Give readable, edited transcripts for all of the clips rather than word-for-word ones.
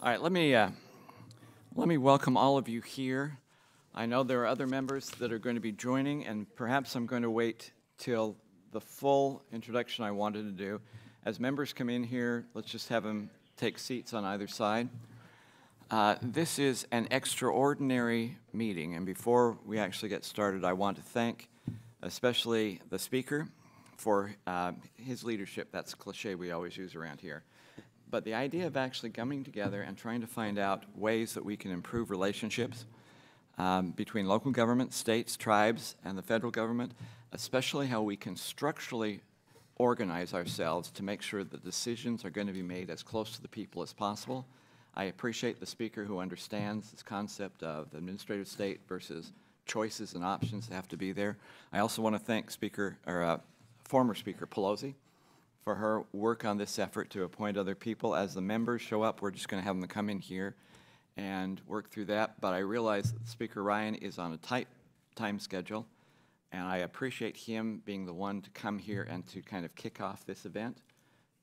All right, let me welcome all of you here. I know there are other members that are going to be joining, and perhaps I'm going to wait till the full introduction I wanted to do. As members come in here, let's just have them take seats on either side. This is an extraordinary meeting, and before we actually get started, I want to thank especially the speaker for his leadership. That's a cliche we always use around here. But the idea of actually coming together and trying to find out ways that we can improve relationships between local government, states, tribes, and the federal government, especially how we can structurally organize ourselves to make sure that decisions are going to be made as close to the people as possible. I appreciate the speaker who understands this concept of the administrative state versus choices and options that have to be there. I also want to thank former Speaker Pelosi for her work on this effort to appoint other people. As the members show up, we're just going to have them come in here and work through that. But I realize that Speaker Ryan is on a tight time schedule, and I appreciate him being the one to come here and to kind of kick off this event.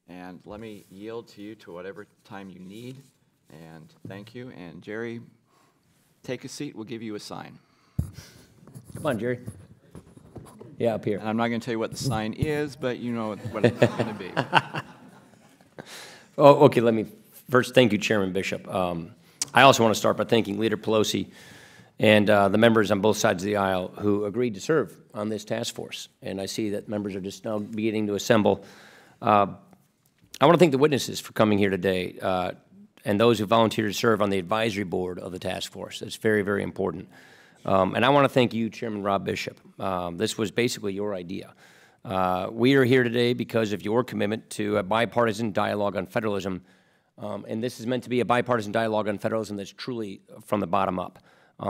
And let me yield to you to whatever time you need. And thank you. And Jerry, take a seat. We'll give you a sign. Come on, Jerry. Yeah, up here. And I'm not going to tell you what the sign is, but you know what it's going to be. Oh, okay. Let me first thank you, Chairman Bishop. I also want to start by thanking Leader Pelosi and the members on both sides of the aisle who agreed to serve on this task force. And I see that members are just now beginning to assemble. I want to thank the witnesses for coming here today and those who volunteered to serve on the advisory board of the task force. That's very, very important. And I want to thank you, Chairman Rob Bishop. This was basically your idea. We are here today because of your commitment to a bipartisan dialogue on federalism. And this is meant to be a bipartisan dialogue on federalism that's truly from the bottom up.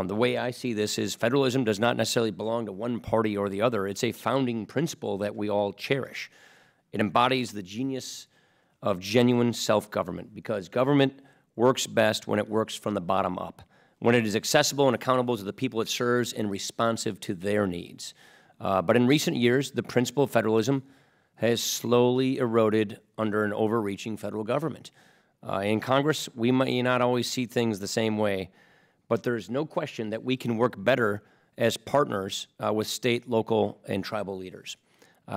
The way I see this is federalism does not necessarily belong to one party or the other. It's a founding principle that we all cherish. It embodies the genius of genuine self-government, because government works best when it works from the bottom up, when it is accessible and accountable to the people it serves and responsive to their needs. But in recent years, the principle of federalism has slowly eroded under an overreaching federal government. In Congress, we may not always see things the same way, but there is no question that we can work better as partners with state, local, and tribal leaders.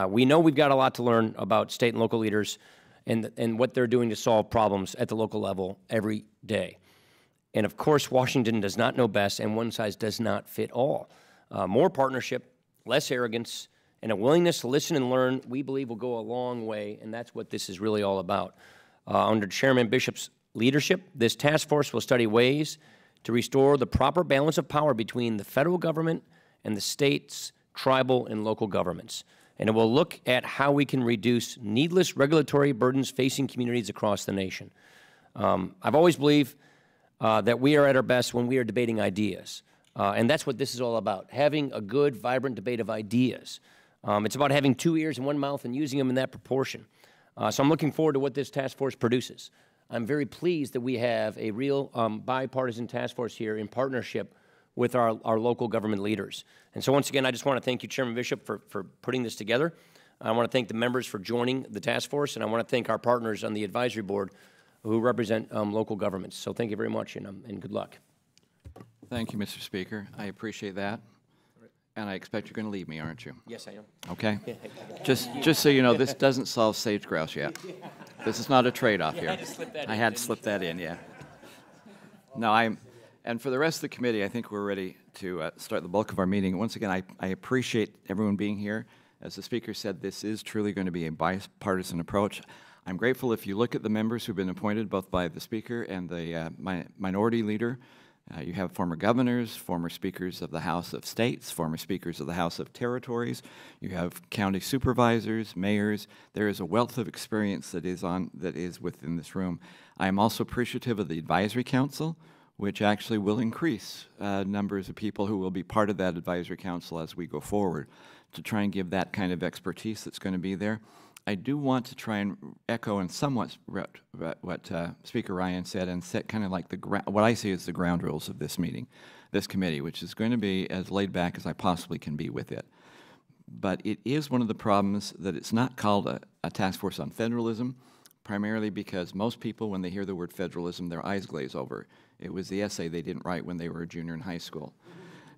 We know we've got a lot to learn about state and local leaders and what they're doing to solve problems at the local level every day. And of course, Washington does not know best, and one size does not fit all. More partnership, less arrogance, and a willingness to listen and learn, we believe will go a long way, and that's what this is really all about. Under Chairman Bishop's leadership, this task force will study ways to restore the proper balance of power between the federal government and the states, tribal, and local governments. And it will look at how we can reduce needless regulatory burdens facing communities across the nation. I've always believed that we are at our best when we are debating ideas. And that's what this is all about, having a good, vibrant debate of ideas. It's about having two ears and one mouth and using them in that proportion. So I'm looking forward to what this task force produces. I'm very pleased that we have a real bipartisan task force here in partnership with our local government leaders. And so once again, I just want to thank you, Chairman Bishop, for putting this together. I want to thank the members for joining the task force, and I want to thank our partners on the advisory board who represent local governments. So thank you very much, and good luck. Thank you, Mr. Speaker. I appreciate that. And I expect you're going to leave me, aren't you? Yes, I am. Okay. Just so you know, this doesn't solve sage grouse yet. This is not a trade-off here. I had to slip that in, yeah. No, and for the rest of the committee, I think we're ready to start the bulk of our meeting. Once again, I appreciate everyone being here. As the speaker said, this is truly going to be a bipartisan approach. I'm grateful if you look at the members who've been appointed, both by the speaker and the minority leader. You have former governors, former speakers of the House of States, former speakers of the House of Territories. You have county supervisors, mayors. There is a wealth of experience that is within this room. I am also appreciative of the Advisory Council, which actually will increase numbers of people who will be part of that Advisory Council as we go forward to try and give that kind of expertise that's going to be there. I do want to try and echo and somewhat what Speaker Ryan said and set kind of like what I see as the ground rules of this meeting, this committee, which is going to be as laid back as I possibly can be with it. But it is one of the problems that it's not called a task force on federalism, primarily because most people, when they hear the word federalism, their eyes glaze over. It was the essay they didn't write when they were a junior in high school.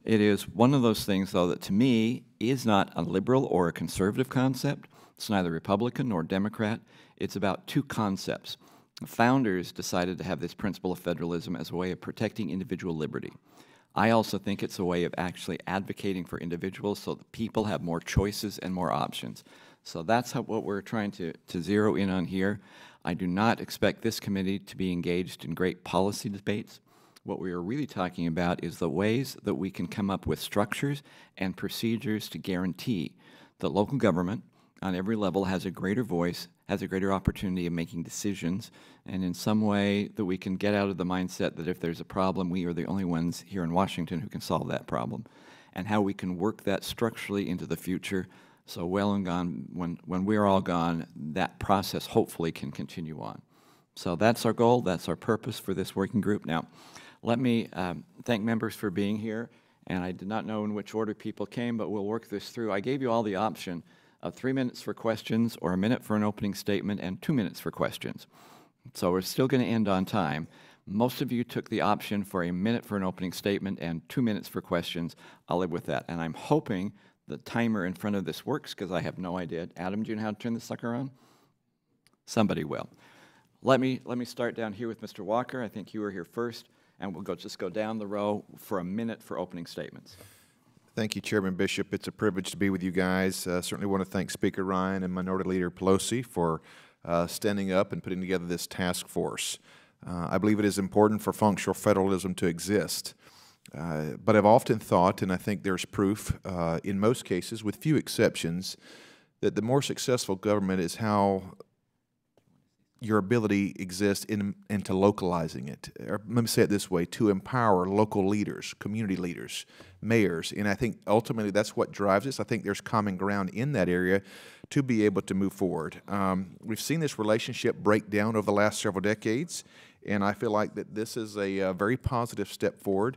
It is one of those things, though, that to me is not a liberal or a conservative concept. It's neither Republican nor Democrat. It's about two concepts. The founders decided to have this principle of federalism as a way of protecting individual liberty. I also think it's a way of actually advocating for individuals so that people have more choices and more options. So that's what we're trying to zero in on here. I do not expect this committee to be engaged in great policy debates. What we are really talking about is the ways that we can come up with structures and procedures to guarantee that local government on every level has a greater voice, has a greater opportunity of making decisions, and in some way that we can get out of the mindset that if there's a problem, we are the only ones here in Washington who can solve that problem, and how we can work that structurally into the future. So well and gone, when we're all gone, that process hopefully can continue on. So that's our goal, that's our purpose for this working group. Now, let me thank members for being here, and I did not know in which order people came, but we'll work this through. I gave you all the option of 3 minutes for questions or a minute for an opening statement and 2 minutes for questions. So we're still going to end on time. Most of you took the option for a minute for an opening statement and 2 minutes for questions. I'll live with that, and I'm hoping the timer in front of this works, because I have no idea. Adam, do you know how to turn this sucker on? Somebody will. Let me start down here with Mr. Walker. I think you were here first, and we'll just go down the row for a minute for opening statements. Thank you, Chairman Bishop. It's a privilege to be with you guys. Certainly want to thank Speaker Ryan and Minority Leader Pelosi for standing up and putting together this task force. I believe it is important for functional federalism to exist. But I've often thought, and I think there's proof in most cases, with few exceptions, that the more successful government is how your ability exists into localizing it. Or let me say it this way, to empower local leaders, community leaders, mayors, and I think ultimately that's what drives us. I think there's common ground in that area to be able to move forward. We've seen this relationship break down over the last several decades, and I feel like that this is a very positive step forward,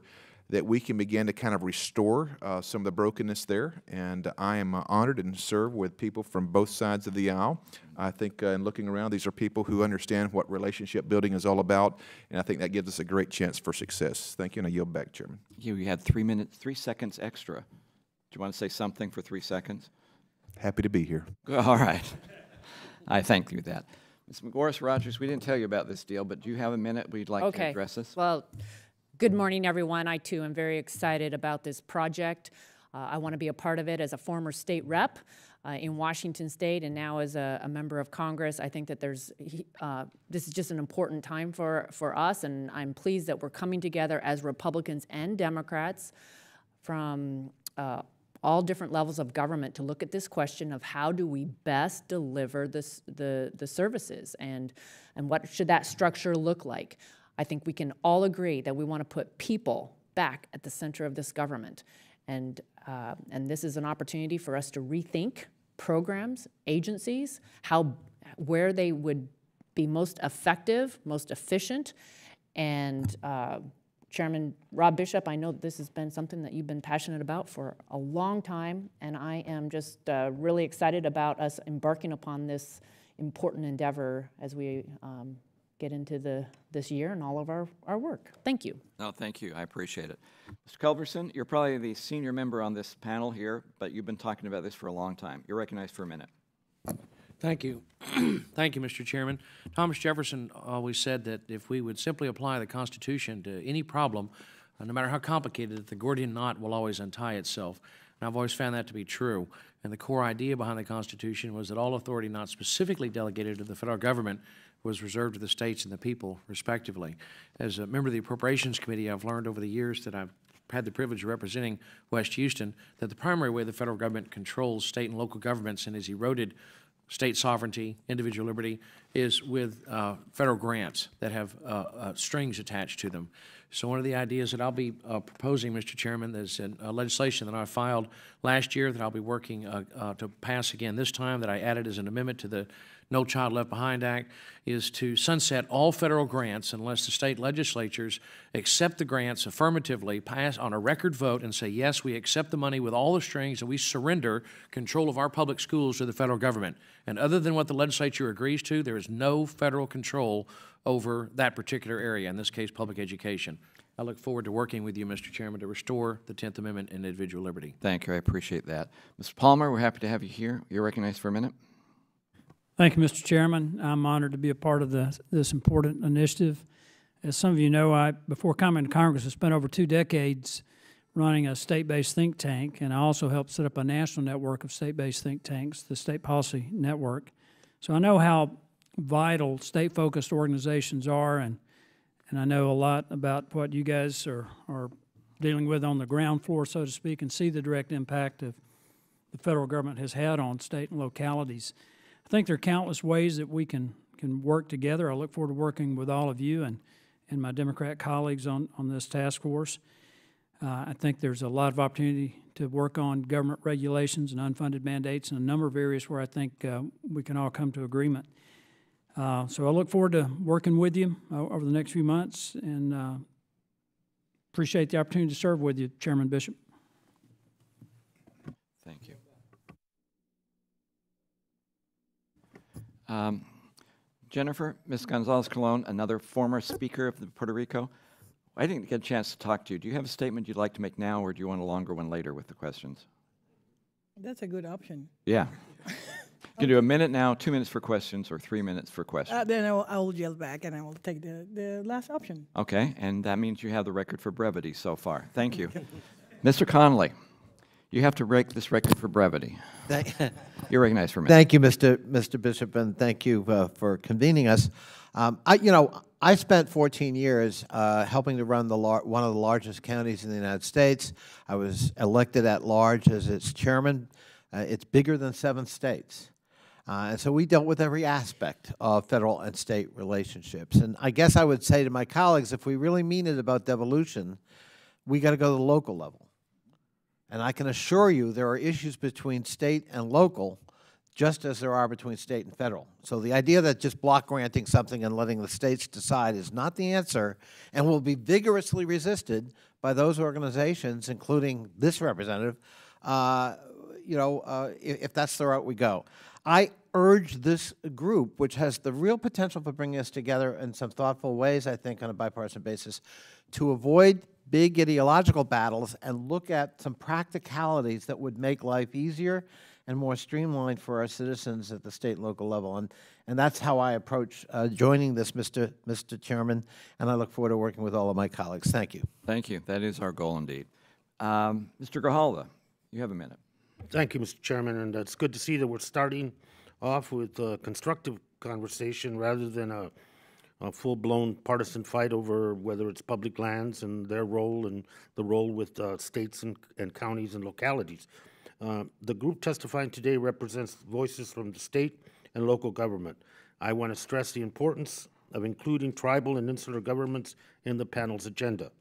that we can begin to kind of restore some of the brokenness there. And I am honored and serve with people from both sides of the aisle. I think in looking around, these are people who understand what relationship building is all about, and I think that gives us a great chance for success. Thank you, and I yield back, Chairman. You had 3 minutes, 3 seconds extra. Do you want to say something for 3 seconds? Happy to be here. All right. I thank you for that. Ms. McMorris Rogers, we didn't tell you about this deal, but do you have a minute we'd like to address this? Well, good morning, everyone. I, too, am very excited about this project. I want to be a part of it as a former state rep in Washington State, and now as a member of Congress. I think that there's this is just an important time for us, and I'm pleased that we're coming together as Republicans and Democrats from all different levels of government to look at this question of how do we best deliver this, the services, and what should that structure look like. I think we can all agree that we want to put people back at the center of this government. And this is an opportunity for us to rethink programs, agencies, where they would be most effective, most efficient. And Chairman Rob Bishop, I know this has been something that you've been passionate about for a long time, and I am just really excited about us embarking upon this important endeavor as we get into this year and all of our work. Thank you. No, thank you. I appreciate it. Mr. Culberson, you're probably the senior member on this panel here, but you've been talking about this for a long time. You're recognized for a minute. Thank you. Thank you, Mr. Chairman. Thomas Jefferson always said that if we would simply apply the Constitution to any problem, no matter how complicated, the Gordian knot will always untie itself. And I've always found that to be true. And the core idea behind the Constitution was that all authority not specifically delegated to the federal government was reserved to the states and the people, respectively. As a member of the Appropriations Committee, I've learned over the years that I've had the privilege of representing West Houston that the primary way the federal government controls state and local governments and has eroded state sovereignty, individual liberty, is with federal grants that have strings attached to them. So one of the ideas that I'll be proposing, Mr. Chairman, is legislation that I filed last year that I'll be working to pass again this time, that I added as an amendment to the No Child Left Behind Act, is to sunset all federal grants unless the state legislatures accept the grants affirmatively, pass on a record vote, and say, yes, we accept the money with all the strings, and we surrender control of our public schools to the federal government. And other than what the legislature agrees to, there is is no federal control over that particular area, in this case, public education. I look forward to working with you, Mr. Chairman, to restore the 10th Amendment and individual liberty. Thank you. I appreciate that. Mr. Palmer, we're happy to have you here. You're recognized for a minute. Thank you, Mr. Chairman. I'm honored to be a part of this important initiative. As some of you know, before coming to Congress, I spent over 2 decades running a state-based think tank, and I also helped set up a national network of state-based think tanks, the State Policy Network. So I know how vital state-focused organizations are, and I know a lot about what you guys are dealing with on the ground floor, so to speak, and see the direct impact of the federal government has had on state and localities. I think there are countless ways that we can work together. I look forward to working with all of you and my Democrat colleagues on this task force. I think there's a lot of opportunity to work on government regulations and unfunded mandates in a number of areas where I think we can all come to agreement. So I look forward to working with you over the next few months, and appreciate the opportunity to serve with you, Chairman Bishop. Thank you. Jennifer, Ms. González-Colón, another former speaker of the Puerto Rico. I didn't get a chance to talk to you. Do you have a statement you'd like to make now, or do you want a longer one later with the questions? That's a good option. Yeah. You can do a minute now, 2 minutes for questions, or 3 minutes for questions. Then I will yield back, and I will take the last option. Okay, and that means you have the record for brevity so far. Thank you. Mr. Connolly, you have to break this record for brevity. You're recognized for a minute. Thank you, Mr. Bishop, and thank you for convening us. I spent 14 years helping to run one of the largest counties in the United States. I was elected at large as its chairman. It's bigger than 7 states. And so we dealt with every aspect of federal and state relationships. And I guess I would say to my colleagues, if we really mean it about devolution, we got to go to the local level. And I can assure you there are issues between state and local just as there are between state and federal. So the idea that just block granting something and letting the states decide is not the answer, and will be vigorously resisted by those organizations, including this representative, if that's the route we go. I urge this group, which has the real potential for bringing us together in some thoughtful ways, I think, on a bipartisan basis, to avoid big ideological battles and look at some practicalities that would make life easier and more streamlined for our citizens at the state and local level. And that's how I approach joining this, Mr. Chairman, and I look forward to working with all of my colleagues. Thank you. Thank you. That is our goal indeed. Mr. Grijalva, you have a minute. Thank you, Mr. Chairman, and it's good to see that we're starting off with a constructive conversation rather than a full-blown partisan fight over whether it's public lands and their role and the role with states and counties and localities. The group testifying today represents voices from the state and local government. I want to stress the importance of including tribal and insular governments in the panel's agenda.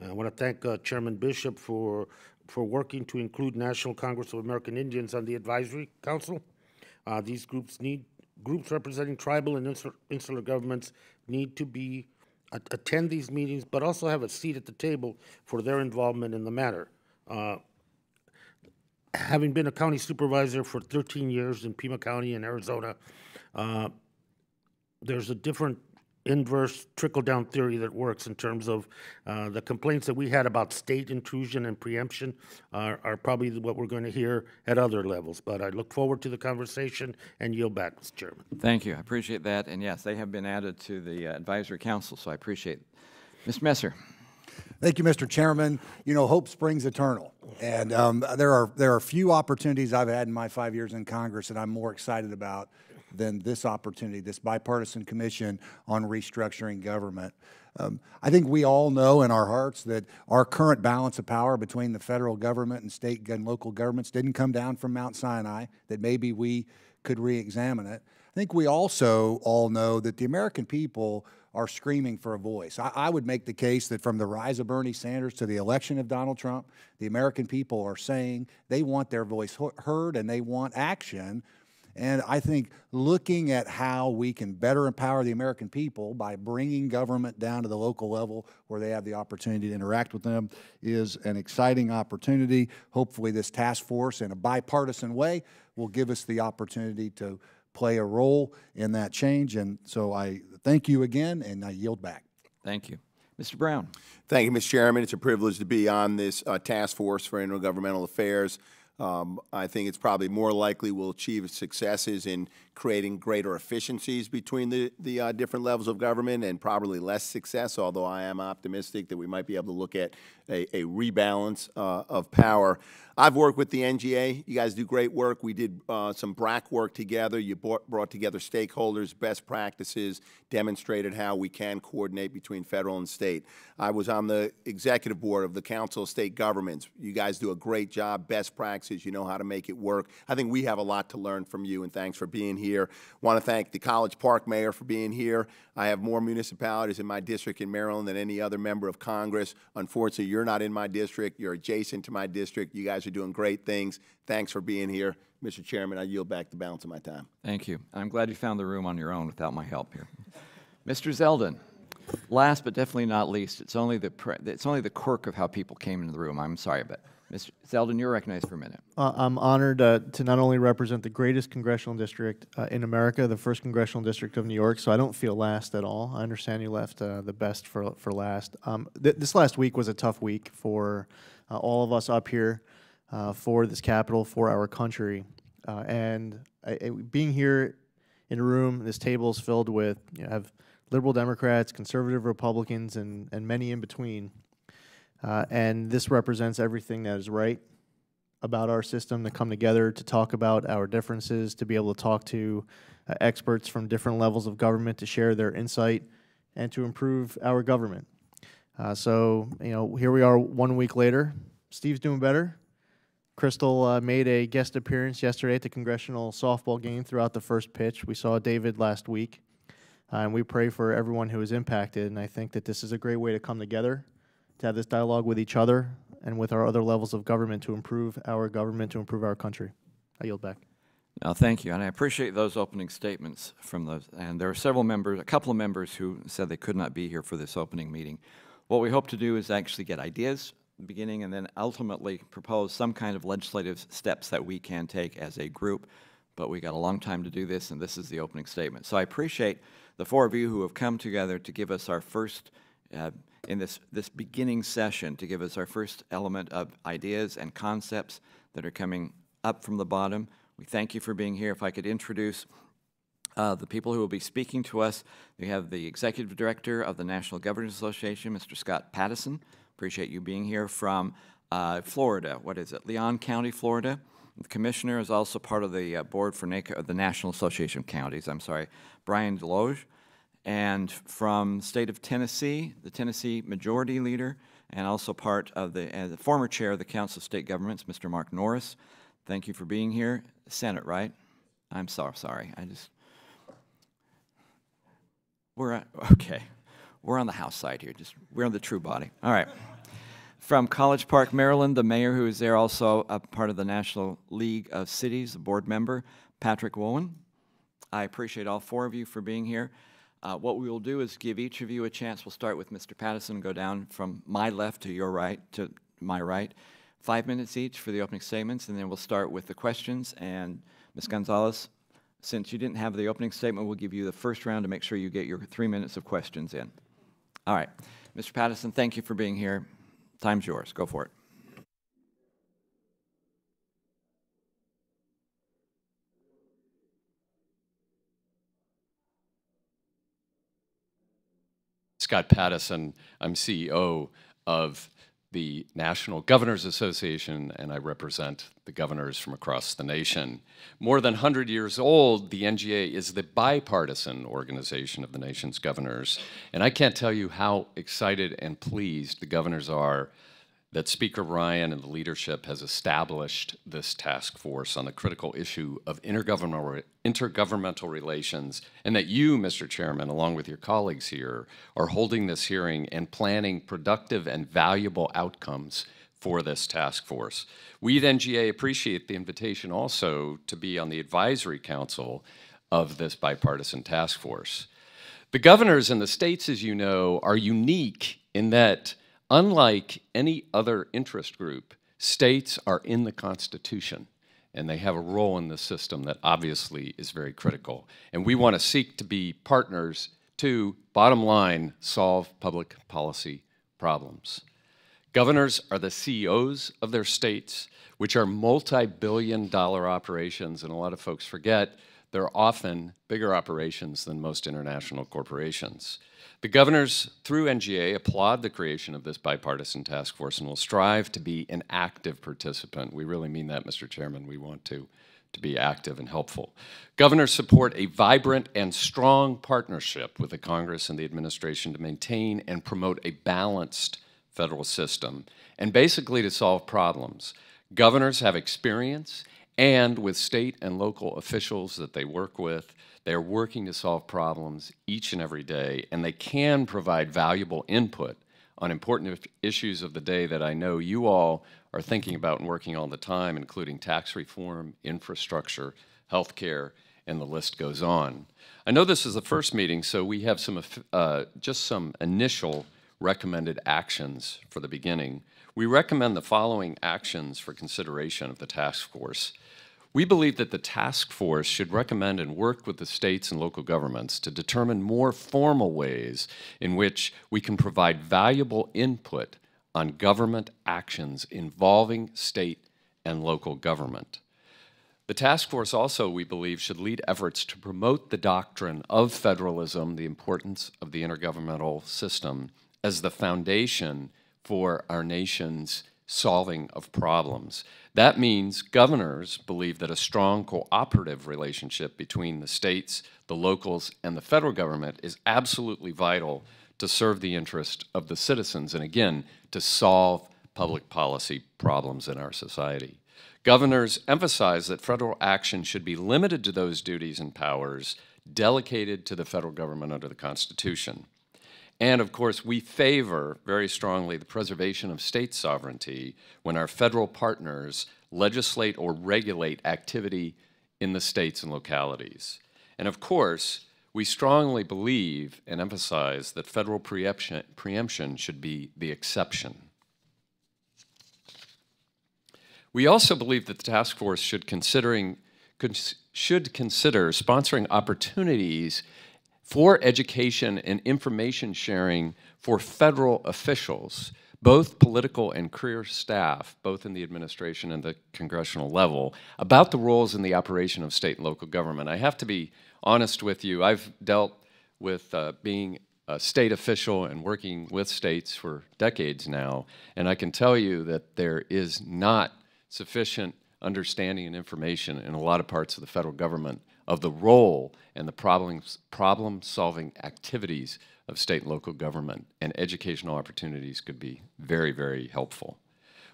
I want to thank Chairman Bishop for working to include National Congress of American Indians on the Advisory Council. These groups representing tribal and insular governments need to attend these meetings, but also have a seat at the table for their involvement in the matter. Having been a county supervisor for 13 years in Pima County in Arizona, there's a different inverse trickle-down theory that works in terms of the complaints that we had about state intrusion and preemption are probably what we're going to hear at other levels. But I look forward to the conversation and yield back, Mr. Chairman. Thank you. I appreciate that. And yes, they have been added to the Advisory Council, so I appreciate it. Mr. Messer. Thank you, Mr. Chairman. You know, hope springs eternal, and there are few opportunities I've had in my 5 years in Congress that I'm more excited about than this opportunity, this bipartisan commission on restructuring government. I think we all know in our hearts that our current balance of power between the federal government and state and local governments didn't come down from Mount Sinai, that maybe we could re-examine it. I think we also all know that the American people are screaming for a voice. I would make the case that from the rise of Bernie Sanders to the election of Donald Trump, the American people are saying they want their voice heard and they want action. And I think looking at how we can better empower the American people by bringing government down to the local level where they have the opportunity to interact with them is an exciting opportunity. Hopefully this task force in a bipartisan way will give us the opportunity to play a role in that change. And so I thank you again, and I yield back. Thank you. Mr. Brown. Thank you, Mr. Chairman. It's a privilege to be on this task force for intergovernmental affairs. I think it's probably more likely we'll achieve successes in creating greater efficiencies between the different levels of government, and probably less success, although I am optimistic that we might be able to look at a rebalance of power. I've worked with the NGA. You guys do great work. We did some BRAC work together. You brought together stakeholders, best practices, demonstrated how we can coordinate between federal and state. I was on the executive board of the Council of State Governments. You guys do a great job, best practices. You know how to make it work. I think we have a lot to learn from you, and thanks for being here. I want to thank the College Park mayor for being here. I have more municipalities in my district in Maryland than any other member of Congress. Unfortunately, you're not in my district. You're adjacent to my district. You guys are doing great things. Thanks for being here. Mr. Chairman, I yield back the balance of my time. Thank you. I'm glad you found the room on your own without my help here. Mr. Zeldin, last but definitely not least, it's only the quirk of how people came into the room. I'm sorry, but Mr. Zeldin, you're recognized for a minute. I'm honored to not only represent the greatest congressional district in America, the first congressional district of New York, so I don't feel last at all. I understand you left the best for last. This last week was a tough week for all of us up here, for this capital, for our country. And being here in a room, this table is filled with, you know, have liberal Democrats, conservative Republicans, and many in between. And this represents everything that is right about our system, to come together, to talk about our differences, to be able to talk to experts from different levels of government, to share their insight, and to improve our government. So, you know, here we are 1 week later. Steve's doing better. Crystal made a guest appearance yesterday at the congressional softball game throughout the first pitch. We saw David last week, and we pray for everyone who is impacted. And I think that this is a great way to come together, to have this dialogue with each other and with our other levels of government to improve our government, to improve our country. I yield back. No, thank you, and I appreciate those opening statements from those. And there are several members, a couple of members, who said they could not be here for this opening meeting. What we hope to do is actually get ideas beginning, and then ultimately propose some kind of legislative steps that we can take as a group. But we got a long time to do this, and this is the opening statement. So I appreciate the four of you who have come together to give us our first, in this beginning session, to give us our first element of ideas and concepts that are coming up from the bottom. We thank you for being here. If I could introduce the people who will be speaking to us. We have the Executive Director of the National Governors Association, Mr. Scott Pattison. Appreciate you being here from Florida. What is it? Leon County, Florida. The commissioner is also part of the board for the National Association of Counties. I'm sorry, Bryan Desloge. And from the state of Tennessee, the Tennessee Majority Leader, and also part of the former chair of the Council of State Governments, Mr. Mark Norris. Thank you for being here. Senate, right? I'm so sorry. Okay. We're on the House side here. We're on the true body. All right. From College Park, Maryland, the mayor who is there, also a part of the National League of Cities, a board member, Patrick Wojahn. I appreciate all four of you for being here. What we will do is give each of you a chance. We'll start with Mr. Pattison, go down from my left to your right, to my right. 5 minutes each for the opening statements, and then we'll start with the questions. And Ms. Gonzalez, since you didn't have the opening statement, we'll give you the first round to make sure you get your 3 minutes of questions in. All right. Mr. Pattison, thank you for being here. Time's yours. Go for it. Scott Pattison. I'm CEO of the National Governors Association, and I represent the governors from across the nation. More than 100 years old, the NGA is the bipartisan organization of the nation's governors, and I can't tell you how excited and pleased the governors are that Speaker Ryan and the leadership has established this task force on the critical issue of intergovernmental relations, and that you, Mr. Chairman, along with your colleagues here, are holding this hearing and planning productive and valuable outcomes for this task force. We at NGA appreciate the invitation also to be on the advisory council of this bipartisan task force. The governors in the states, as you know, are unique in that, unlike any other interest group, states are in the Constitution. and they have a role in the system that obviously is very critical. And we want to seek to be partners to, bottom line, solve public policy problems. Governors are the CEOs of their states, which are multi-billion-dollar operations, and a lot of folks forget they're often bigger operations than most international corporations. The governors, through NGA, applaud the creation of this bipartisan task force and will strive to be an active participant. We really mean that, Mr. Chairman. We want to be active and helpful. Governors support a vibrant and strong partnership with the Congress and the administration to maintain and promote a balanced federal system, and basically to solve problems. Governors have experience, and with state and local officials that they work with, they're working to solve problems each and every day, and they can provide valuable input on important issues of the day that I know you all are thinking about and working all the time, including tax reform, infrastructure, healthcare, and the list goes on. I know this is the first meeting, so we have some just some initial recommended actions for the beginning. We recommend the following actions for consideration of the task force. We believe that the task force should recommend and work with the states and local governments to determine more formal ways in which we can provide valuable input on government actions involving state and local government. The task force also, we believe, should lead efforts to promote the doctrine of federalism, the importance of the intergovernmental system, as the foundation for our nation's solving of problems. That means governors believe that a strong cooperative relationship between the states, the locals, and the federal government is absolutely vital to serve the interest of the citizens and, again, to solve public policy problems in our society. Governors emphasize that federal action should be limited to those duties and powers delegated to the federal government under the Constitution. And, of course, we favor very strongly the preservation of state sovereignty when our federal partners legislate or regulate activity in the states and localities. And, of course, we strongly believe and emphasize that federal preemption should be the exception. We also believe that the task force should consider sponsoring opportunities for education and information sharing for federal officials, both political and career staff, both in the administration and the congressional level, about the roles in the operation of state and local government. I have to be honest with you. I've dealt with being a state official and working with states for decades now, and I can tell you that there is not sufficient understanding and information in a lot of parts of the federal government of the role and the problem-solving activities of state and local government, and educational opportunities could be very, very helpful.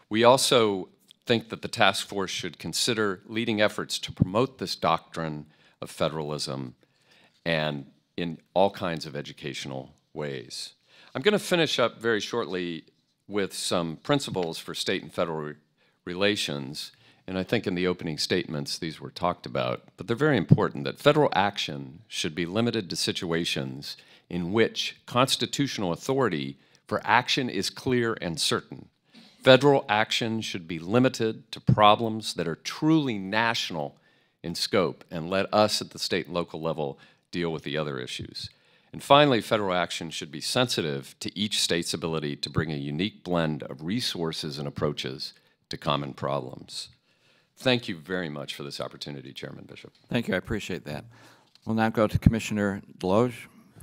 We also think that the task force should consider leading efforts to promote this doctrine of federalism and in all kinds of educational ways. I'm going to finish up very shortly with some principles for state and federal relations. And I think in the opening statements, these were talked about, but they're very important, that federal action should be limited to situations in which constitutional authority for action is clear and certain. Federal action should be limited to problems that are truly national in scope, and let us at the state and local level deal with the other issues. And finally, federal action should be sensitive to each state's ability to bring a unique blend of resources and approaches to common problems. Thank you very much for this opportunity, Chairman Bishop. Thank you. I appreciate that. We'll now go to Commissioner Desloge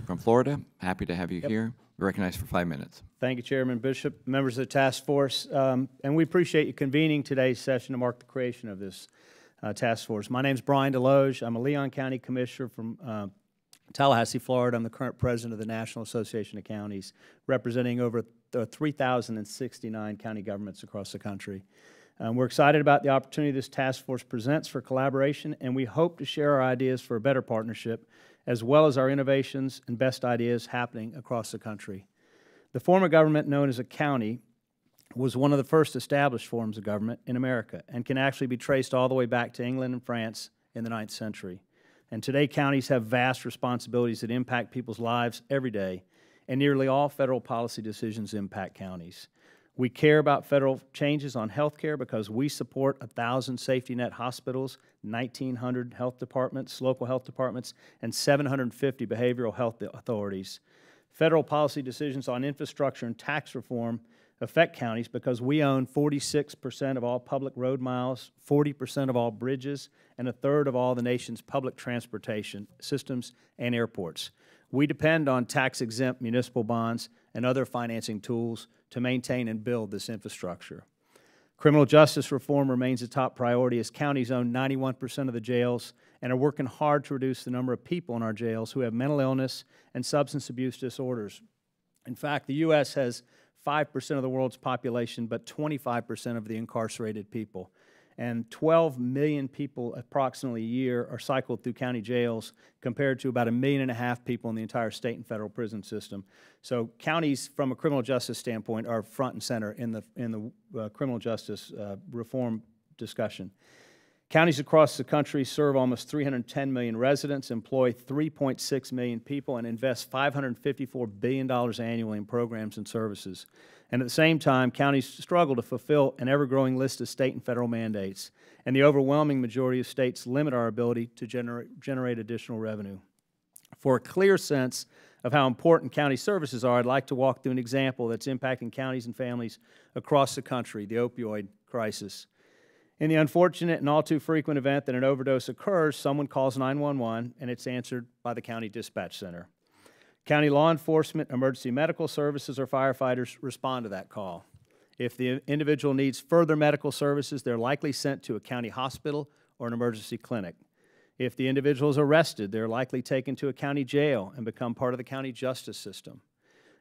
from Florida. Happy to have you here. You're recognized for 5 minutes. Thank you, Chairman Bishop, members of the task force. And we appreciate you convening today's session to mark the creation of this task force. My name is Bryan Desloge. I'm a Leon County Commissioner from Tallahassee, Florida. I'm the current president of the National Association of Counties, representing over 3,069 county governments across the country. We're excited about the opportunity this task force presents for collaboration, and we hope to share our ideas for a better partnership, as well as our innovations and best ideas happening across the country. The form of government known as a county was one of the first established forms of government in America, and can actually be traced all the way back to England and France in the 9th century. And today, counties have vast responsibilities that impact people's lives every day, and nearly all federal policy decisions impact counties. We care about federal changes on health care because we support 1,000 safety net hospitals, 1,900 health departments, local health departments, and 750 behavioral health authorities. Federal policy decisions on infrastructure and tax reform affect counties because we own 46% of all public road miles, 40% of all bridges, and 1/3 of all the nation's public transportation systems and airports. We depend on tax-exempt municipal bonds and other financing tools to maintain and build this infrastructure. Criminal justice reform remains a top priority as counties own 91% of the jails and are working hard to reduce the number of people in our jails who have mental illness and substance abuse disorders. In fact, the U.S. has 5% of the world's population, but 25% of the incarcerated people. And 12 million people approximately a year are cycled through county jails compared to about 1.5 million people in the entire state and federal prison system. So counties, from a criminal justice standpoint, are front and center in the criminal justice reform discussion. Counties across the country serve almost 310 million residents, employ 3.6 million people, and invest $554 billion annually in programs and services. And at the same time, counties struggle to fulfill an ever-growing list of state and federal mandates, and the overwhelming majority of states limit our ability to generate additional revenue. For a clear sense of how important county services are, I'd like to walk through an example that's impacting counties and families across the country, the opioid crisis. In the unfortunate and all too frequent event that an overdose occurs, someone calls 911 and it's answered by the county dispatch center. County law enforcement, emergency medical services, or firefighters respond to that call. If the individual needs further medical services, they're likely sent to a county hospital or an emergency clinic. If the individual is arrested, they're likely taken to a county jail and become part of the county justice system.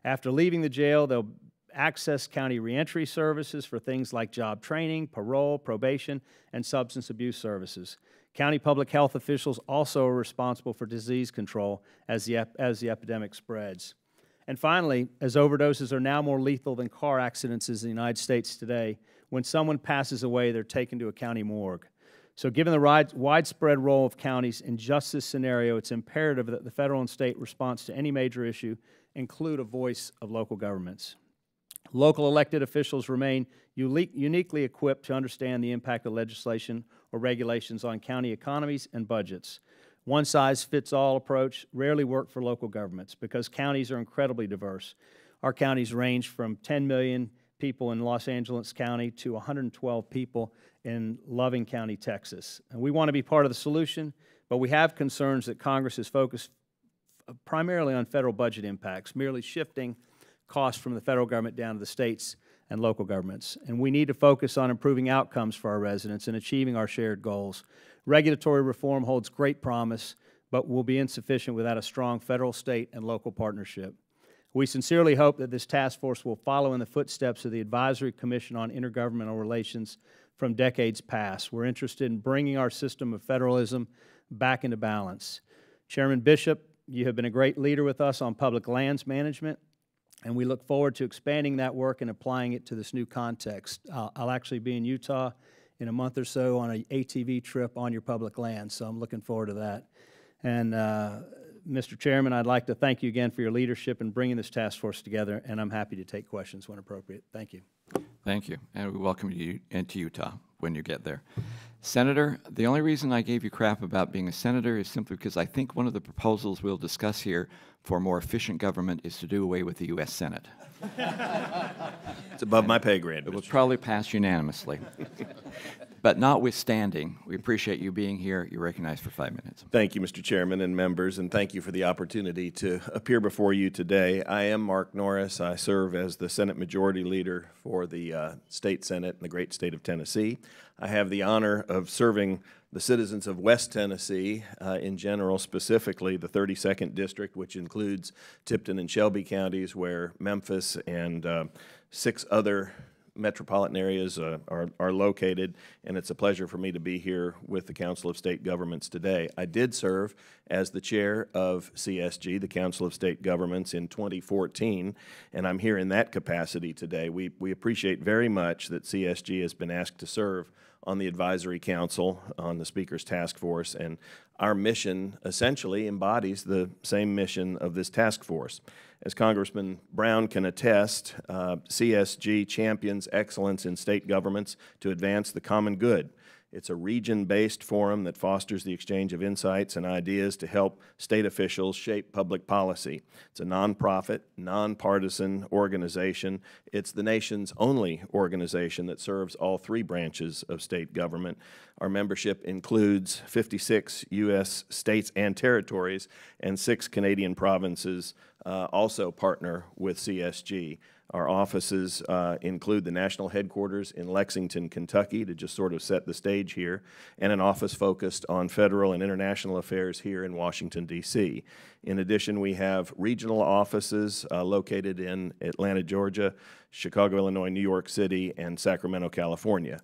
After leaving the jail, they'll access county reentry services for things like job training, parole, probation, and substance abuse services. County public health officials also are responsible for disease control as the epidemic spreads. And finally, as overdoses are now more lethal than car accidents in the United States today, when someone passes away, they're taken to a county morgue. So given the widespread role of counties in just this scenario, it's imperative that the federal and state response to any major issue include a voice of local governments. Local elected officials remain uniquely equipped to understand the impact of legislation or regulations on county economies and budgets. One-size-fits-all approach rarely worked for local governments because counties are incredibly diverse. Our counties range from 10 million people in Los Angeles County to 112 people in Loving County, Texas. And we want to be part of the solution, but we have concerns that Congress is focused primarily on federal budget impacts, merely shifting costs from the federal government down to the states and local governments. And we need to focus on improving outcomes for our residents and achieving our shared goals. Regulatory reform holds great promise, but will be insufficient without a strong federal, state, and local partnership. We sincerely hope that this task force will follow in the footsteps of the Advisory Commission on Intergovernmental Relations from decades past. We're interested in bringing our system of federalism back into balance. Chairman Bishop, you have been a great leader with us on public lands management, and we look forward to expanding that work and applying it to this new context. I'll actually be in Utah in a month or so on an ATV trip on your public land, so I'm looking forward to that. And Mr. Chairman, I'd like to thank you again for your leadership in bringing this task force together, and I'm happy to take questions when appropriate. Thank you. Thank you, and we welcome you into Utah when you get there. Senator, the only reason I gave you crap about being a senator is simply because I think one of the proposals we'll discuss here for more efficient government is to do away with the U.S. Senate. It's above my pay grade. It will probably pass unanimously. But notwithstanding, we appreciate you being here. You're recognized for 5 minutes. Thank you, Mr. Chairman and members, and thank you for the opportunity to appear before you today. I am Mark Norris. I serve as the Senate Majority Leader for the State Senate in the great state of Tennessee. I have the honor of serving the citizens of West Tennessee in general, specifically the 32nd District, which includes Tipton and Shelby counties, where Memphis and 6 other metropolitan areas are located, and it's a pleasure for me to be here with the Council of State Governments today. I did serve as the chair of CSG, the Council of State Governments, in 2014, and I'm here in that capacity today. We appreciate very much that CSG has been asked to serve on the Advisory Council, on the Speaker's Task Force, and our mission essentially embodies the same mission of this task force. As Congressman Brown can attest, CSG champions excellence in state governments to advance the common good. It's a region-based forum that fosters the exchange of insights and ideas to help state officials shape public policy. It's a nonprofit, nonpartisan organization. It's the nation's only organization that serves all three branches of state government. Our membership includes 56 U.S. states and territories, and 6 Canadian provinces also partner with CSG. Our offices include the national headquarters in Lexington, Kentucky, to just sort of set the stage here, and an office focused on federal and international affairs here in Washington, D.C. In addition, we have regional offices located in Atlanta, Georgia, Chicago, Illinois, New York City, and Sacramento, California.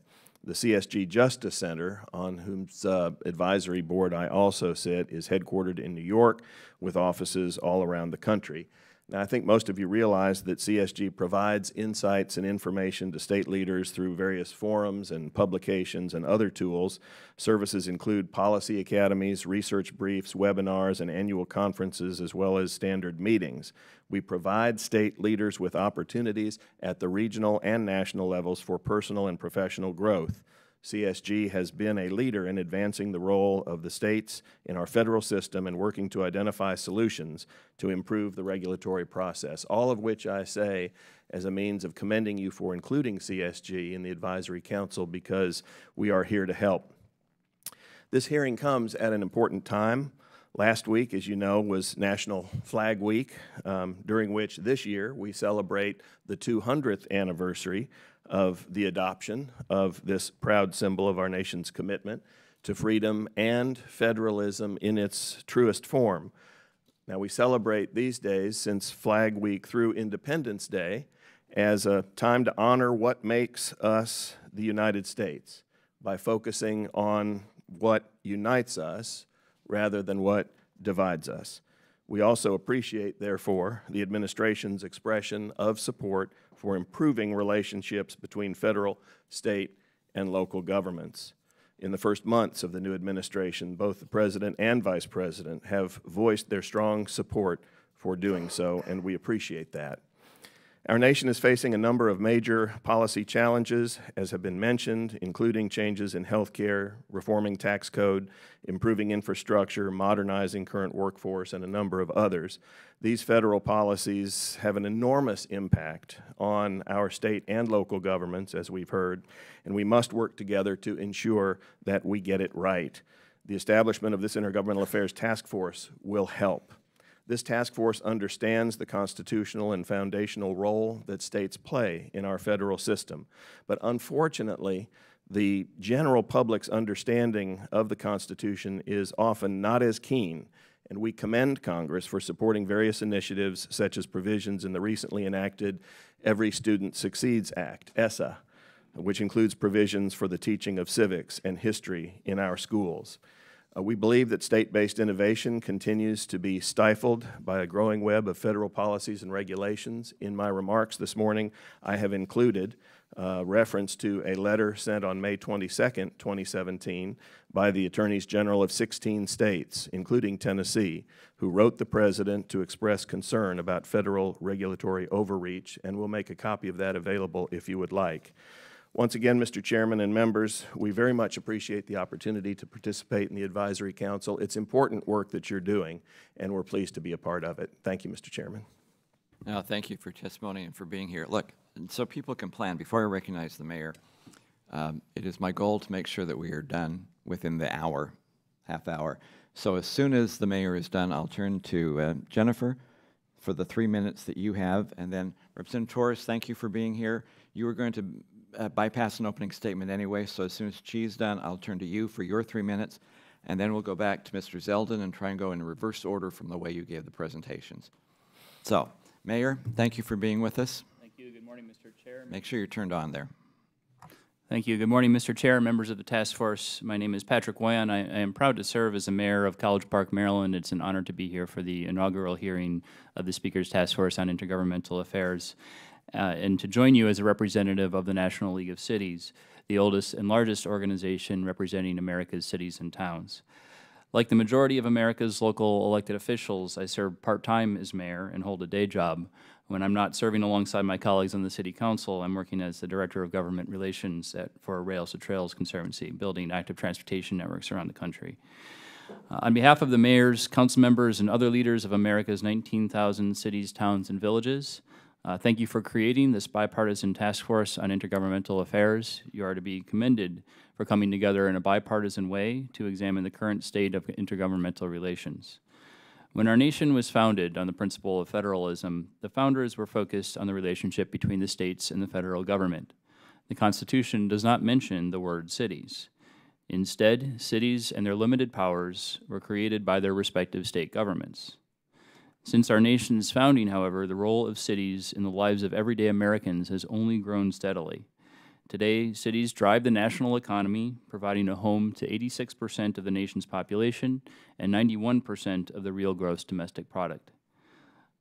The CSG Justice Center, on whose advisory board I also sit, is headquartered in New York with offices all around the country. Now, I think most of you realize that CSG provides insights and information to state leaders through various forums and publications and other tools. Services include policy academies, research briefs, webinars, and annual conferences, as well as standard meetings. We provide state leaders with opportunities at the regional and national levels for personal and professional growth. CSG has been a leader in advancing the role of the states in our federal system and working to identify solutions to improve the regulatory process, all of which I say as a means of commending you for including CSG in the Advisory Council, because we are here to help. This hearing comes at an important time. Last week, as you know, was National Flag Week, during which this year we celebrate the 200th anniversary of the adoption of this proud symbol of our nation's commitment to freedom and federalism in its truest form. Now, we celebrate these days, since Flag Week through Independence Day, as a time to honor what makes us the United States by focusing on what unites us rather than what divides us. We also appreciate, therefore, the administration's expression of support for improving relationships between federal, state, and local governments. In the first months of the new administration, both the President and Vice President have voiced their strong support for doing so, and we appreciate that. Our nation is facing a number of major policy challenges, as have been mentioned, including changes in health care, reforming tax code, improving infrastructure, modernizing current workforce, and a number of others. These federal policies have an enormous impact on our state and local governments, as we've heard, and we must work together to ensure that we get it right. The establishment of this Intergovernmental Affairs Task Force will help. This task force understands the constitutional and foundational role that states play in our federal system. But unfortunately, the general public's understanding of the Constitution is often not as keen, and we commend Congress for supporting various initiatives such as provisions in the recently enacted Every Student Succeeds Act, ESSA, which includes provisions for the teaching of civics and history in our schools. We believe that state-based innovation continues to be stifled by a growing web of federal policies and regulations. In my remarks this morning, I have included reference to a letter sent on May 22, 2017, by the Attorneys General of 16 states, including Tennessee, who wrote the President to express concern about federal regulatory overreach, and we'll make a copy of that available if you would like. Once again, Mr. Chairman and members, we very much appreciate the opportunity to participate in the Advisory Council. It's important work that you're doing, and we're pleased to be a part of it. Thank you, Mr. Chairman. No, thank you for testimony and for being here. Look, so people can plan, before I recognize the Mayor, it is my goal to make sure that we are done within the hour, half hour. So as soon as the Mayor is done, I'll turn to Jennifer for the 3 minutes that you have, and then Representative Torres, thank you for being here. You were going to bypass an opening statement anyway, so as soon as she's done, I'll turn to you for your 3 minutes, and then we'll go back to Mr. Zeldin and try and go in reverse order from the way you gave the presentations. So, Mayor, thank you for being with us. Thank you. Good morning, Mr. Chair. Make sure you're turned on there. Thank you. Good morning, Mr. Chair, members of the task force. My name is Patrick Wojahn. I am proud to serve as the Mayor of College Park, Maryland. It's an honor to be here for the inaugural hearing of the Speaker's Task Force on Intergovernmental Affairs. And to join you as a representative of the National League of Cities, the oldest and largest organization representing America's cities and towns. Like the majority of America's local elected officials, I serve part-time as mayor and hold a day job. When I'm not serving alongside my colleagues on the City Council, I'm working as the Director of Government Relations for Rails to Trails Conservancy, building active transportation networks around the country. On behalf of the mayors, council members, and other leaders of America's 19,000 cities, towns, and villages, thank you for creating this bipartisan task force on intergovernmental affairs. You are to be commended for coming together in a bipartisan way to examine the current state of intergovernmental relations. When our nation was founded on the principle of federalism, the founders were focused on the relationship between the states and the federal government. The Constitution does not mention the word cities. Instead, cities and their limited powers were created by their respective state governments. Since our nation's founding, however, the role of cities in the lives of everyday Americans has only grown steadily. Today, cities drive the national economy, providing a home to 86% of the nation's population and 91% of the real gross domestic product.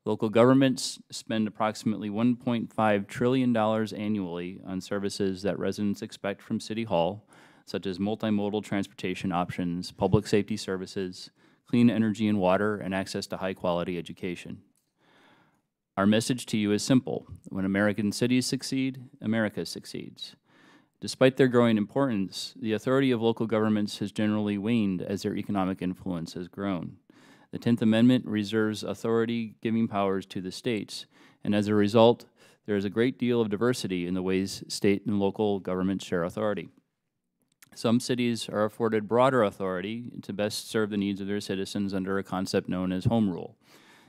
Local governments spend approximately $1.5 trillion annually on services that residents expect from City Hall, such as multimodal transportation options, public safety services, clean energy and water, and access to high-quality education. Our message to you is simple. When American cities succeed, America succeeds. Despite their growing importance, the authority of local governments has generally waned as their economic influence has grown. The 10th Amendment reserves authority giving powers to the states, and as a result, there is a great deal of diversity in the ways state and local governments share authority. Some cities are afforded broader authority to best serve the needs of their citizens under a concept known as home rule.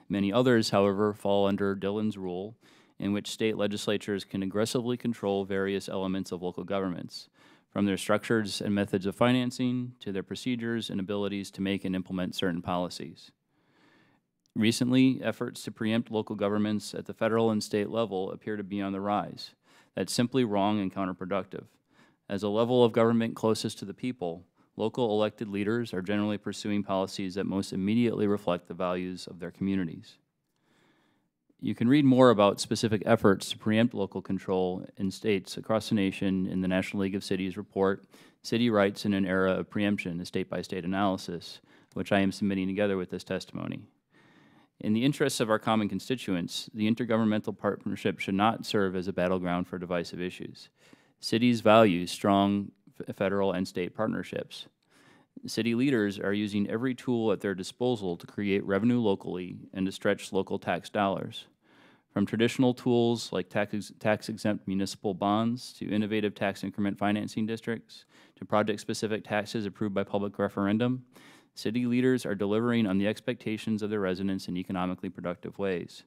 Many others, however, fall under Dillon Rule, in which state legislatures can aggressively control various elements of local governments, from their structures and methods of financing to their procedures and abilities to make and implement certain policies. Recently, efforts to preempt local governments at the federal and state level appear to be on the rise. That's simply wrong and counterproductive. As a level of government closest to the people, local elected leaders are generally pursuing policies that most immediately reflect the values of their communities. You can read more about specific efforts to preempt local control in states across the nation in the National League of Cities report, City Rights in an Era of Preemption, a State-by-State Analysis, which I am submitting together with this testimony. In the interests of our common constituents, the intergovernmental partnership should not serve as a battleground for divisive issues. Cities value strong federal and state partnerships. City leaders are using every tool at their disposal to create revenue locally and to stretch local tax dollars. From traditional tools like tax-exempt municipal bonds to innovative tax increment financing districts to project-specific taxes approved by public referendum, city leaders are delivering on the expectations of their residents in economically productive ways.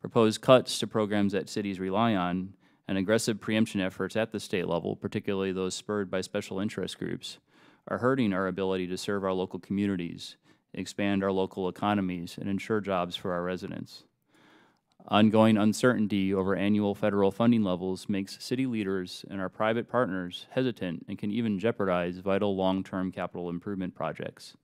Proposed cuts to programs that cities rely on and aggressive preemption efforts at the state level, particularly those spurred by special interest groups, are hurting our ability to serve our local communities, expand our local economies, and ensure jobs for our residents. Ongoing uncertainty over annual federal funding levels makes city leaders and our private partners hesitant and can even jeopardize vital long-term capital improvement projects.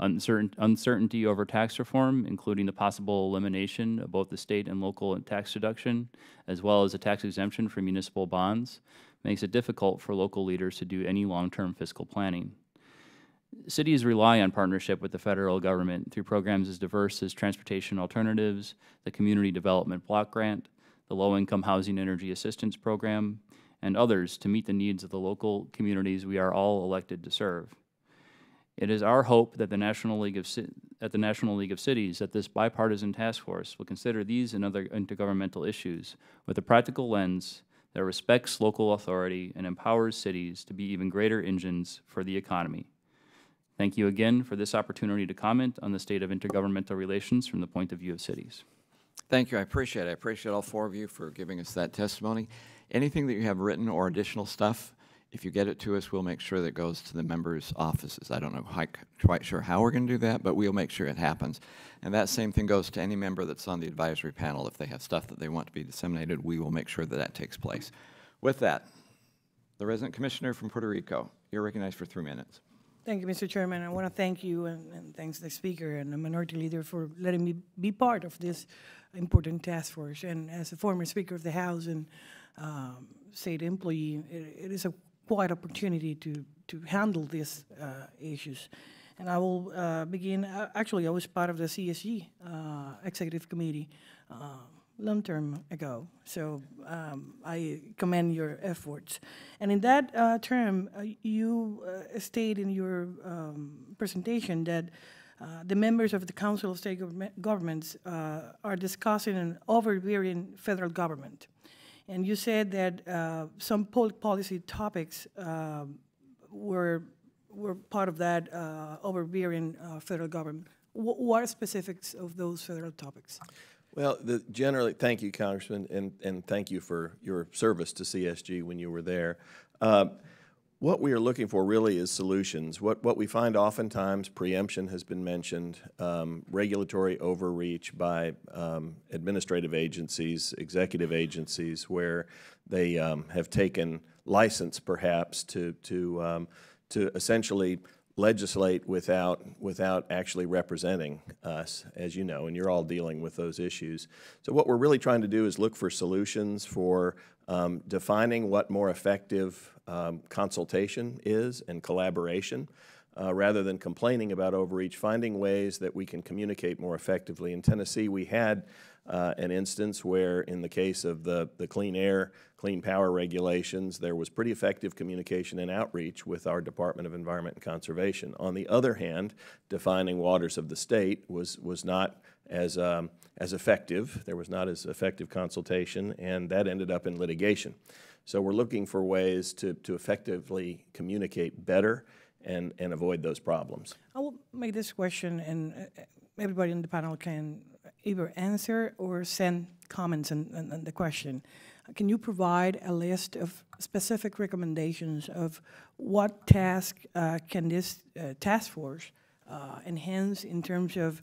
Uncertainty over tax reform, including the possible elimination of both the state and local tax deduction, as well as a tax exemption for municipal bonds, makes it difficult for local leaders to do any long-term fiscal planning. Cities rely on partnership with the federal government through programs as diverse as transportation alternatives, the Community Development Block Grant, the Low-Income Housing Energy Assistance Program, and others to meet the needs of the local communities we are all elected to serve. It is our hope that the National League of Cities, that this bipartisan task force will consider these and other intergovernmental issues with a practical lens that respects local authority and empowers cities to be even greater engines for the economy. Thank you again for this opportunity to comment on the state of intergovernmental relations from the point of view of cities. Thank you. I appreciate it. I appreciate all four of you for giving us that testimony. Anything that you have written or additional stuff, if you get it to us, we'll make sure that it goes to the members' offices. I don't know quite sure how we're going to do that, but we'll make sure it happens. And that same thing goes to any member that's on the advisory panel. If they have stuff that they want to be disseminated, we will make sure that that takes place. With that, the resident commissioner from Puerto Rico, you're recognized for 3 minutes. Thank you, Mr. Chairman. I want to thank you and thanks the speaker and the minority leader for letting me be part of this important task force. And as a former speaker of the House and state employee, it is a wide opportunity to handle these issues. And I will begin, actually I was part of the CSG executive committee long term ago. So I commend your efforts. And in that term, you stated in your presentation that the members of the Council of State Governments are discussing an overbearing federal government. And you said that some public policy topics were part of that overbearing federal government. What are specifics of those federal topics? Well, generally, thank you, Congressman, and thank you for your service to CSG when you were there. What we are looking for really is solutions. What we find oftentimes, preemption has been mentioned, regulatory overreach by administrative agencies, executive agencies, where they have taken license perhaps to essentially legislate without actually representing us, as you know, and you're all dealing with those issues. So what we're really trying to do is look for solutions for defining what more effective consultation is and collaboration, rather than complaining about overreach, finding ways that we can communicate more effectively. In Tennessee, we had an instance where, in the case of the clean air, clean power regulations, there was pretty effective communication and outreach with our Department of Environment and Conservation. On the other hand, defining waters of the state was not as effective. There was not as effective consultation, and that ended up in litigation. So we're looking for ways to effectively communicate better and avoid those problems. I will make this question, and everybody on the panel can either answer or send comments on the question. Can you provide a list of specific recommendations of what task can this task force enhance in terms of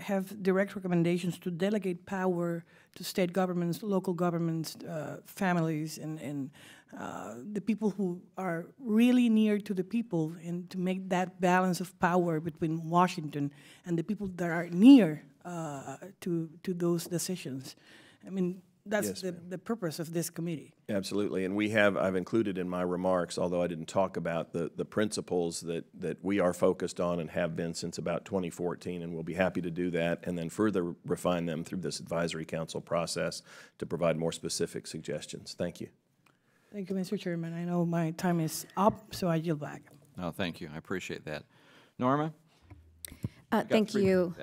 have direct recommendations to delegate power to state governments, local governments, families, and the people who are really near to the people, and to make that balance of power between Washington and the people that are near to those decisions. I mean, that's yes, the purpose of this committee. Absolutely, and we have, I've included in my remarks, although I didn't talk about the principles that we are focused on and have been since about 2014, and we'll be happy to do that and then further refine them through this advisory council process to provide more specific suggestions. Thank you. Thank you, Mr. Chairman. I know my time is up, so I yield back. No, thank you. I appreciate that. Norma? Thank you.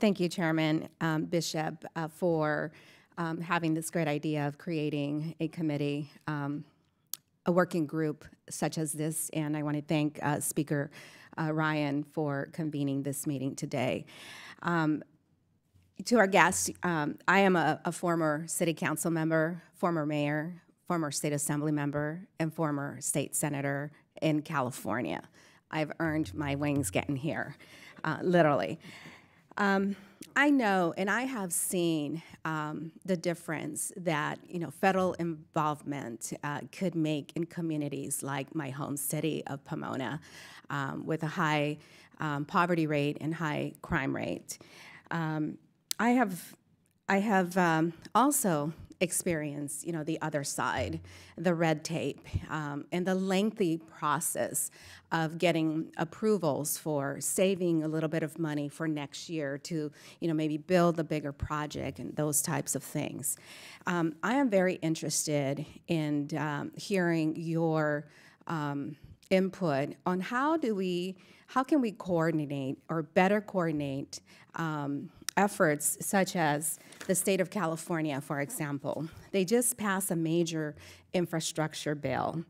Thank you, Chairman Bishop, for having this great idea of creating a committee, a working group such as this, and I want to thank Speaker Ryan for convening this meeting today. To our guests, I am a former city council member, former mayor, former state assembly member, and former state senator in California. I've earned my wings getting here, literally. I know, and I have seen the difference that federal involvement could make in communities like my home city of Pomona, with a high poverty rate and high crime rate. I have also experienced, the other side, the red tape, and the lengthy process of getting approvals for saving a little bit of money for next year to, maybe build a bigger project and those types of things. I am very interested in hearing your input on how can we coordinate or better coordinate efforts such as the state of California, for example. They just passed a major infrastructure bill,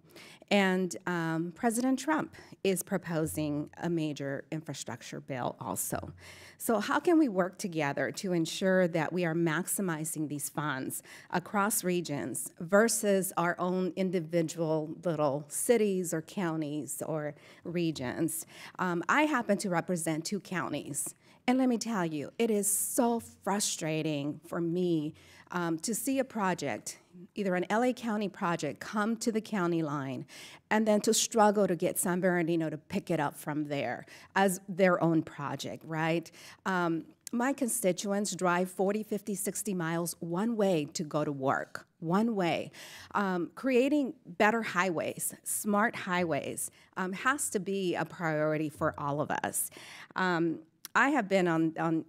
and President Trump is proposing a major infrastructure bill also. So how can we work together to ensure that we are maximizing these funds across regions versus our own individual little cities or counties or regions? I happen to represent two counties. And let me tell you, it is so frustrating for me to see a project, either an LA County project, come to the county line and then to struggle to get San Bernardino to pick it up from there as their own project, right? My constituents drive 40, 50, 60 miles one way to go to work, one way. Creating better highways, smart highways, has to be a priority for all of us. I have been on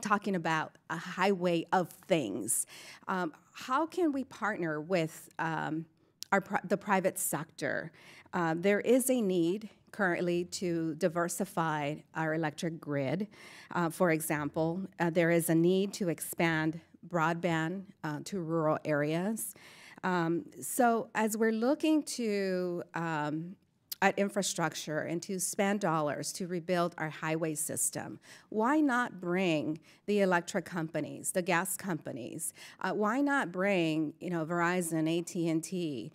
talking about a highway of things. How can we partner with the private sector? There is a need currently to diversify our electric grid. For example, there is a need to expand broadband to rural areas. So as we're looking to at infrastructure and to spend dollars to rebuild our highway system, why not bring the electric companies, the gas companies? Why not bring Verizon, AT&T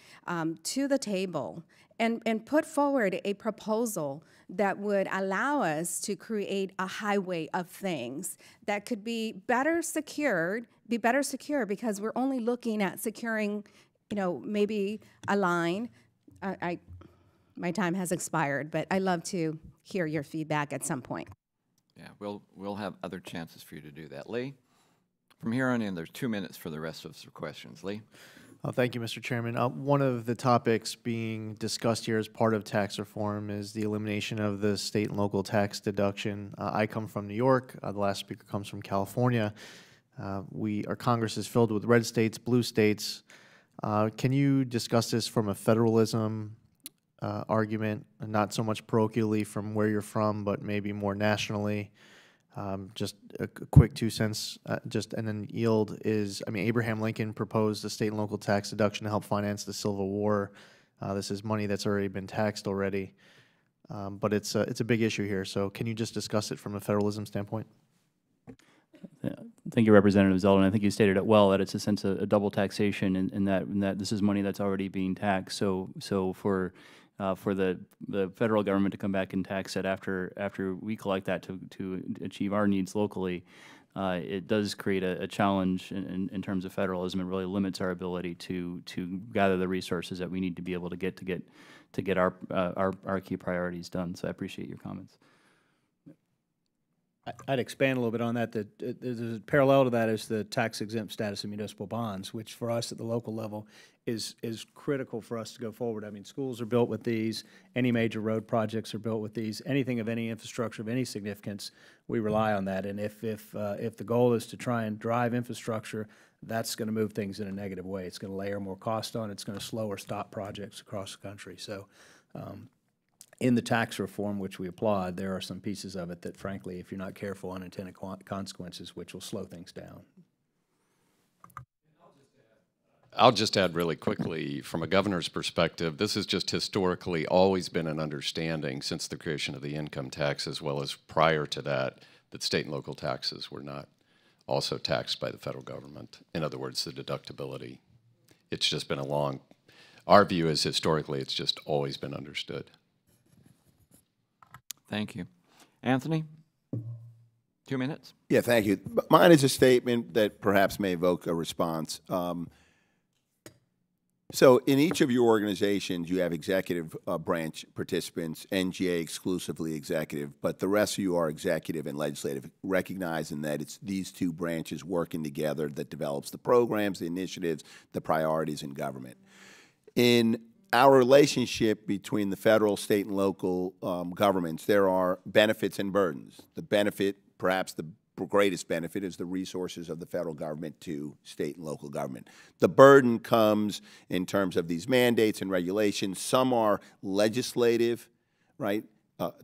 to the table and put forward a proposal that would allow us to create a highway of things that could be better secured, because we're only looking at securing, maybe a line. My time has expired, but I love to hear your feedback at some point. Yeah, we'll have other chances for you to do that. Lee, from here on in, there's 2 minutes for the rest of the questions. Lee. Thank you, Mr. Chairman. One of the topics being discussed here as part of tax reform is the elimination of the state and local tax deduction. I come from New York. The last speaker comes from California. Our Congress is filled with red states, blue states. Can you discuss this from a federalism argument, not so much parochially from where you're from, but maybe more nationally? Just a quick 2 cents, and then yield is, Abraham Lincoln proposed the state and local tax deduction to help finance the Civil War. This is money that's already been taxed already, but it's a big issue here. So can you just discuss it from a federalism standpoint? Yeah. Thank you, Representative Zeldin. I think you stated it well, that it's a sense of a double taxation, and that this is money that's already being taxed. So for the federal government to come back and tax it after we collect that to achieve our needs locally, it does create a challenge in terms of federalism. It really limits our ability to gather the resources that we need to be able to get our key priorities done. So I appreciate your comments. I'd expand a little bit on that. The parallel to that is the tax-exempt status of municipal bonds, which for us at the local level is critical for us to go forward. I mean, schools are built with these. Any major road projects are built with these. Anything of any infrastructure of any significance, we rely on that. And if the goal is to try and drive infrastructure, that's going to move things in a negative way. It's going to layer more cost on. It's going to slow or stop projects across the country. So. In the tax reform, which we applaud, there are some pieces of it that, frankly, if you're not careful, unintended consequences, which will slow things down. I'll just add really quickly, from a governor's perspective, this has just historically always been an understanding since the creation of the income tax, as well as prior to that, that state and local taxes were not also taxed by the federal government. In other words, the deductibility. It's just been a long, our view is historically, it's just always been understood. Thank you. Anthony, 2 minutes. Yeah, thank you. Mine is a statement that perhaps may evoke a response. So in each of your organizations, you have executive branch participants, NGA exclusively executive, but the rest of you are executive and legislative, recognizing that it's these two branches working together that develops the programs, the initiatives, the priorities in government. In our relationship between the federal, state, and local governments, there are benefits and burdens. The benefit, perhaps the greatest benefit, is the resources of the federal government to state and local government. The burden comes in terms of these mandates and regulations. Some are legislative, right,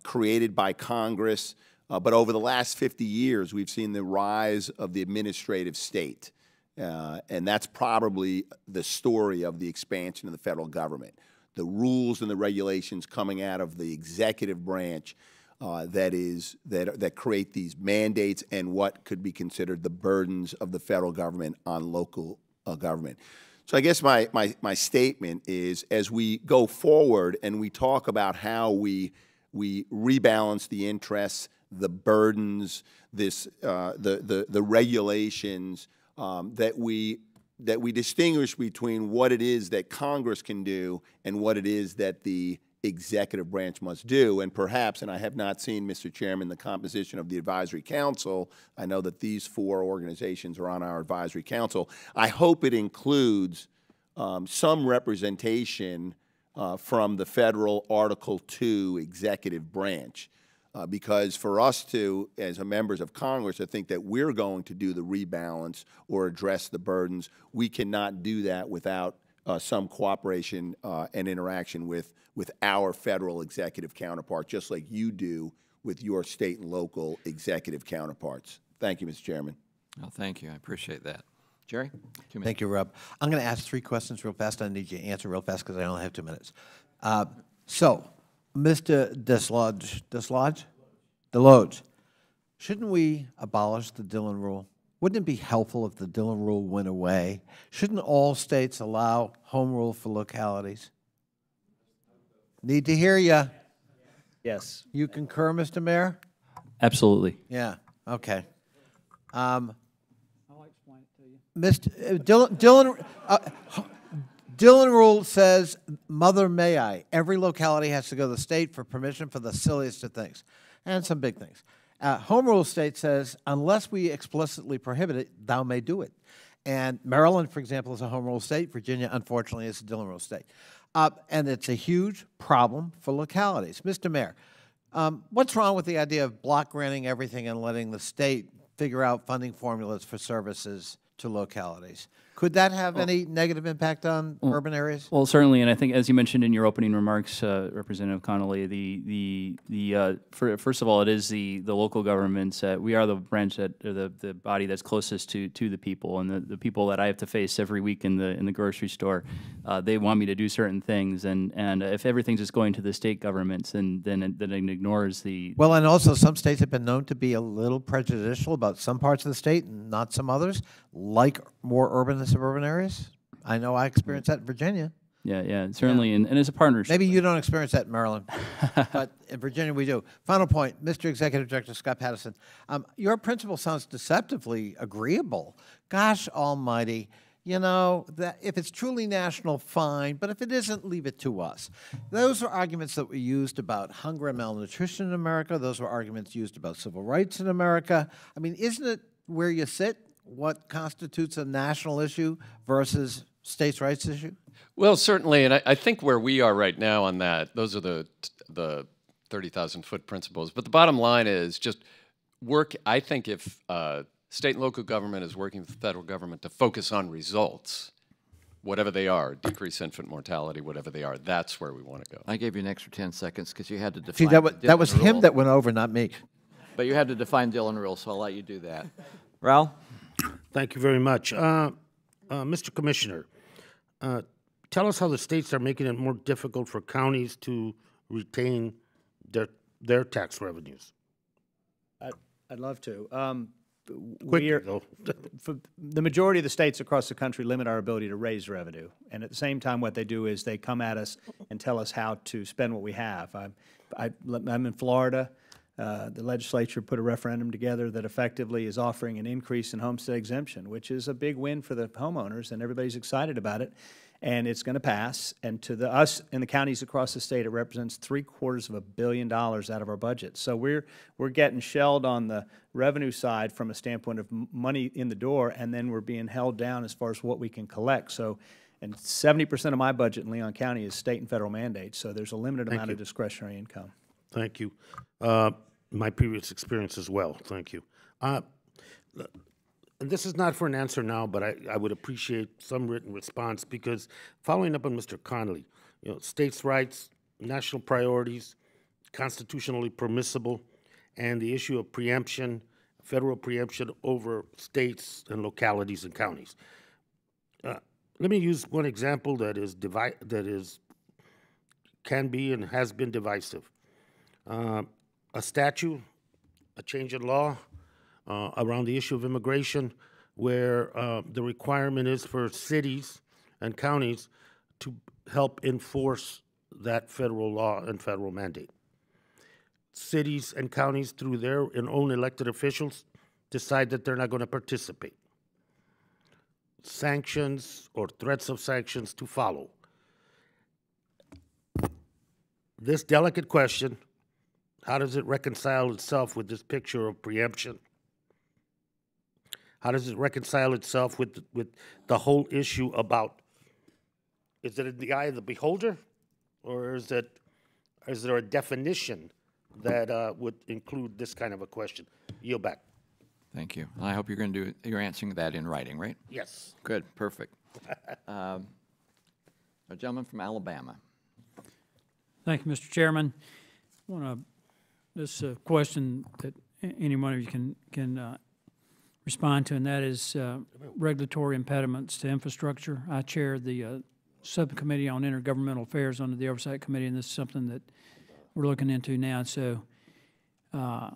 created by Congress. But over the last 50 years, we've seen the rise of the administrative state. And that's probably the story of the expansion of the federal government. The rules and the regulations coming out of the executive branch that create these mandates and what could be considered the burdens of the federal government on local government. So I guess my statement is, as we go forward and we talk about how we rebalance the interests, the burdens, the regulations, that we distinguish between what it is that Congress can do and what it is that the executive branch must do. And perhaps, and I have not seen, Mr. Chairman, the composition of the advisory council. I know that these four organizations are on our advisory council. I hope it includes some representation from the federal Article II executive branch. Because for us to, as members of Congress, to think that we're going to do the rebalance or address the burdens, we cannot do that without some cooperation and interaction with our federal executive counterpart, just like you do with your state and local executive counterparts. Thank you, Mr. Chairman. Well, thank you. I appreciate that. Jerry? 2 minutes. Thank you, Rob. I'm going to ask three questions real fast. I need you to answer real fast because I only have 2 minutes. Mr. Desloge, shouldn't we abolish the Dillon Rule? Wouldn't it be helpful if the Dillon Rule went away? Shouldn't all states allow home rule for localities? Need to hear you. Yes. You concur, Mr. Mayor? Absolutely. Yeah. Okay. I'll explain it to you. Mr. Dillon Rule says, mother may I. Every locality has to go to the state for permission for the silliest of things, and some big things. Home rule state says, unless we explicitly prohibit it, thou may do it. And Maryland, for example, is a home rule state. Virginia, unfortunately, is a Dillon Rule state. And it's a huge problem for localities. Mr. Mayor, what's wrong with the idea of block granting everything and letting the state figure out funding formulas for services to localities? Could that have any negative impact on urban areas? Well, certainly, and I think, as you mentioned in your opening remarks, Representative Connolly, first of all, it is the local governments. We are the branch that, or the body that's closest to the people, and the people that I have to face every week in the grocery store. They want me to do certain things, and if everything's just going to the state governments, then it ignores the. Well, and also some states have been known to be a little prejudicial about some parts of the state and not some others, like more urban and suburban areas. I know I experienced that in Virginia. Yeah, yeah, certainly, yeah. And it's a partnership. Maybe you don't experience that in Maryland, but in Virginia we do. Final point, Mr. Executive Director Scott Pattison, your principle sounds deceptively agreeable. Gosh almighty, you know, that if it's truly national, fine, but if it isn't, leave it to us. Those are arguments that were used about hunger and malnutrition in America. Those were arguments used about civil rights in America. I mean, isn't it where you sit what constitutes a national issue versus states' rights issue? Well, certainly, and I think where we are right now on that, those are the 30,000-foot principles. But the bottom line is just work. I think if state and local government is working with the federal government to focus on results, whatever they are, decrease infant mortality, whatever they are, that's where we want to go. I gave you an extra 10 seconds because you had to define. See, that was him that went over, not me. But you had to define Dillon Rule, so I'll let you do that. Ralph? Thank you very much. Mr. Commissioner, tell us how the states are making it more difficult for counties to retain their tax revenues. I'd love to. For the majority of the states across the country limit our ability to raise revenue. And at the same time, what they do is they come at us and tell us how to spend what we have. I'm in Florida. The legislature put a referendum together that effectively is offering an increase in homestead exemption, which is a big win for the homeowners, and everybody's excited about it, and it's going to pass. And to us and the counties across the state, it represents $750 million out of our budget. So we're getting shelled on the revenue side from a standpoint of money in the door, and then we're being held down as far as what we can collect. So, and 70% of my budget in Leon County is state and federal mandates, so there's a limited amount of discretionary income. Thank you. My previous experience as well. Thank you. This is not for an answer now, but I would appreciate some written response because following up on Mr. Connolly, you know, states' rights, national priorities, constitutionally permissible, and the issue of preemption, federal preemption over states and localities and counties. Let me use one example that is can be and has been divisive. A statute, a change in law around the issue of immigration where the requirement is for cities and counties to help enforce that federal law and federal mandate. Cities and counties, through their own elected officials, decide that they're not going to participate. Sanctions or threats of sanctions to follow. this delicate question, how does it reconcile itself with this picture of preemption? How does it reconcile itself with the whole issue about, is it in the eye of the beholder, or is there a definition that would include this kind of a question? Yield back. Thank you. I hope you're going to do, you're answering that in writing, right? Yes. Good, perfect. A gentleman from Alabama. Thank you, Mr. Chairman. I want to, this question that anyone of you can respond to, and that is regulatory impediments to infrastructure. I chair the subcommittee on intergovernmental affairs under the Oversight Committee, and this is something that we're looking into now. So I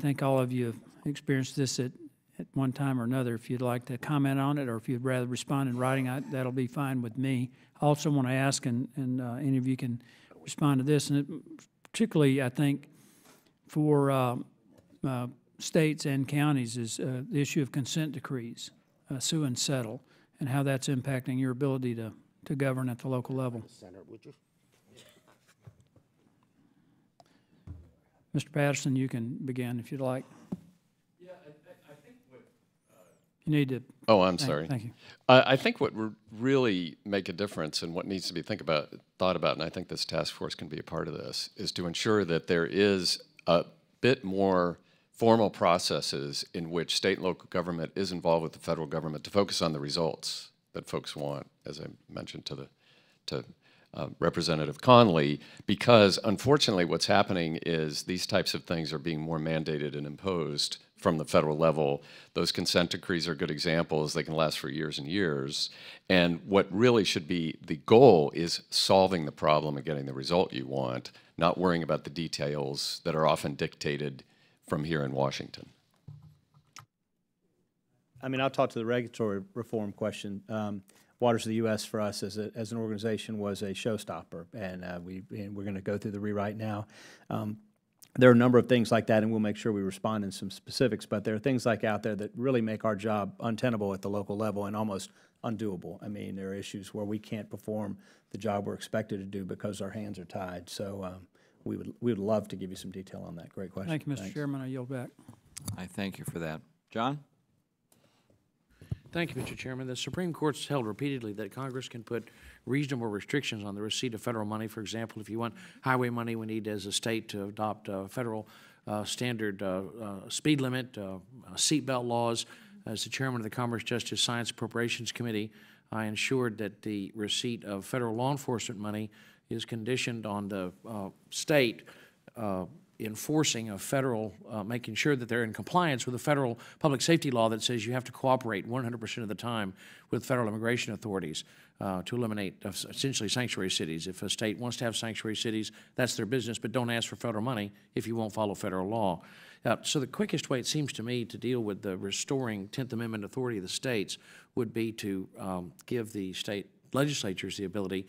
think all of you have experienced this at one time or another. If you'd like to comment on it, or if you'd rather respond in writing, that'll be fine with me. I also want to ask, and any of you can respond to this, and particularly I think for states and counties is the issue of consent decrees, sue and settle, and how that's impacting your ability to govern at the local level. Senator, would you? Mr. Patterson, you can begin if you'd like. Yeah, I think what you need to. Oh, I'm sorry. Thank you. I think what would really make a difference and what needs to be thought about, and I think this task force can be a part of this, is to ensure that there is a bit more formal processes in which state and local government is involved with the federal government to focus on the results that folks want, as I mentioned to Representative Connolly, because unfortunately what's happening is these types of things are being more mandated and imposed from the federal level. Those consent decrees are good examples. They can last for years and years. And what really should be the goal is solving the problem and getting the result you want, not worrying about the details that are often dictated from here in Washington. I mean, I'll talk to the regulatory reform question. Waters of the U.S. for us as an organization was a showstopper, and we're going to go through the rewrite now. There are a number of things like that, and we'll make sure we respond in some specifics, but there are things like out there that really make our job untenable at the local level and almost undoable. I mean, there are issues where we can't perform the job we're expected to do because our hands are tied. So we would love to give you some detail on that. Great question. Thank you, Mr. Chairman. I yield back. I thank you for that. John? Thank you, Mr. Chairman. The Supreme Court's held repeatedly that Congress can put reasonable restrictions on the receipt of federal money. For example, if you want highway money, we need as a state to adopt federal standard speed limit, seatbelt laws. As the chairman of the Commerce, Justice, Science Appropriations Committee, I ensured that the receipt of federal law enforcement money is conditioned on the state enforcing a federal, making sure that they're in compliance with a federal public safety law that says you have to cooperate 100% of the time with federal immigration authorities to eliminate essentially sanctuary cities. If a state wants to have sanctuary cities, that's their business, but don't ask for federal money if you won't follow federal law. So the quickest way, it seems to me, to deal with the restoring 10th Amendment authority of the states would be to give the state legislatures the ability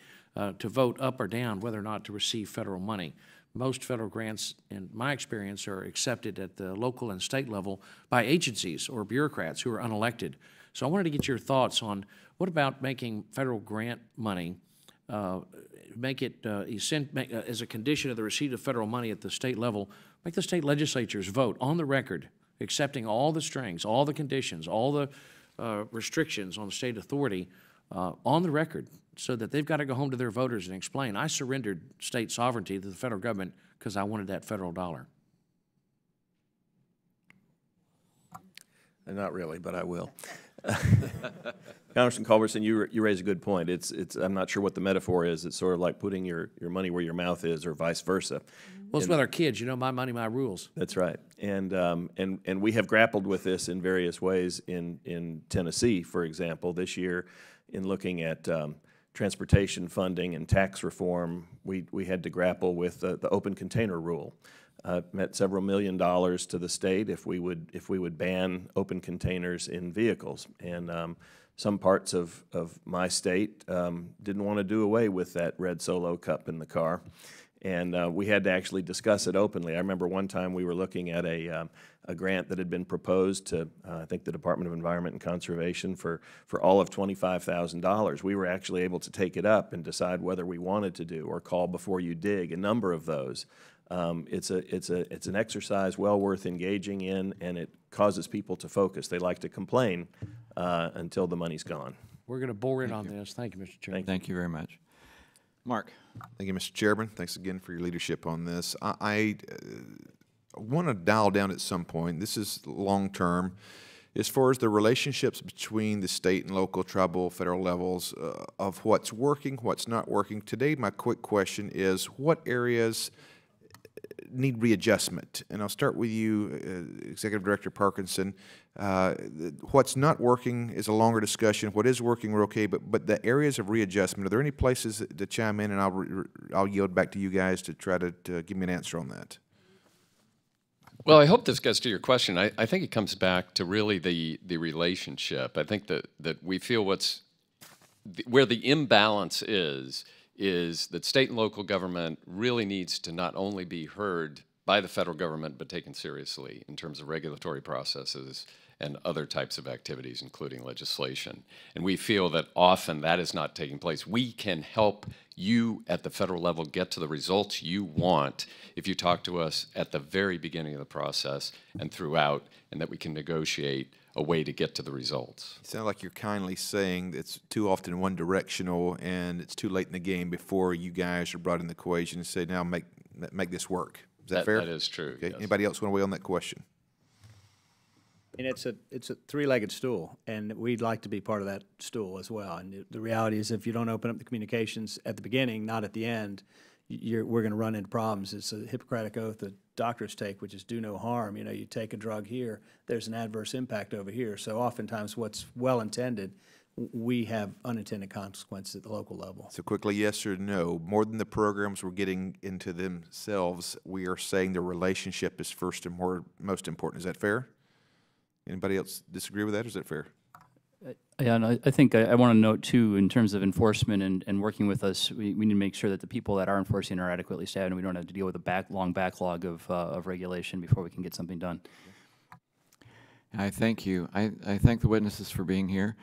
to vote up or down whether or not to receive federal money. Most federal grants, in my experience, are accepted at the local and state level by agencies or bureaucrats who are unelected. So I wanted to get your thoughts on what about making federal grant money, make it as a condition of the receipt of federal money at the state level, make the state legislatures vote on the record, accepting all the strings, all the conditions, all the restrictions on state authority on the record, so that they've got to go home to their voters and explain, I surrendered state sovereignty to the federal government because I wanted that federal dollar. Not really, but I will. Congressman Culberson, you raise a good point. It's I'm not sure what the metaphor is. It's sort of like putting your money where your mouth is, or vice versa. Well, it's with our kids, you know, my money, my rules. That's right. And we have grappled with this in various ways in Tennessee, for example, this year in looking at transportation funding and tax reform. We had to grapple with the open container rule. Meant several million dollars to the state if we would ban open containers in vehicles. And some parts of my state didn't want to do away with that red Solo cup in the car. And we had to actually discuss it openly. I remember one time we were looking at a grant that had been proposed to, I think, the Department of Environment and Conservation for all of $25,000. We were actually able to take it up and decide whether we wanted to do or call before you dig, a number of those. It's an exercise well worth engaging in, and it causes people to focus. They like to complain until the money's gone. We're going to bore in on this. Thank you, Mr. Chairman. Thank you very much. Mark. Thank you, Mr. Chairman. Thanks again for your leadership on this. I want to dial down at some point. This is long term. As far as the relationships between the state and local, tribal, federal levels of what's working, what's not working, today my quick question is what areas need readjustment? And I'll start with you, Executive Director Parkinson. What's not working is a longer discussion. What is working, we're okay, but the areas of readjustment, are there any places to chime in? And I'll yield back to you guys to try to give me an answer on that. Well, I hope this gets to your question. I think it comes back to really the relationship. I think that we feel where the imbalance is that state and local government really needs to not only be heard by the federal government, but taken seriously in terms of regulatory processes and other types of activities, including legislation. And we feel that often that is not taking place. We can help you at the federal level get to the results you want if you talk to us at the very beginning of the process and throughout, and that we can negotiate a way to get to the results. You sound like you're kindly saying it's too often one directional and it's too late in the game before you guys are brought in the equation and say, now make this work. Is that fair? That is true. Okay. Yes. Anybody else want to weigh on that question? And it's a three-legged stool, and we'd like to be part of that stool as well. And the reality is if you don't open up the communications at the beginning, not at the end, we're going to run into problems. It's a Hippocratic oath that doctors take, which is do no harm. You know, you take a drug here, there's an adverse impact over here. So oftentimes what's well-intended, we have unintended consequences at the local level. So quickly, yes or no, more than the programs we're getting into themselves, we are saying the relationship is first and most important. Is that fair? Anybody else disagree with that, or is that fair? Yeah, no, I think I want to note, too, in terms of enforcement and working with us, we need to make sure that the people that are enforcing are adequately staffed and we don't have to deal with a long backlog of regulation before we can get something done. I thank you. I thank the witnesses for being here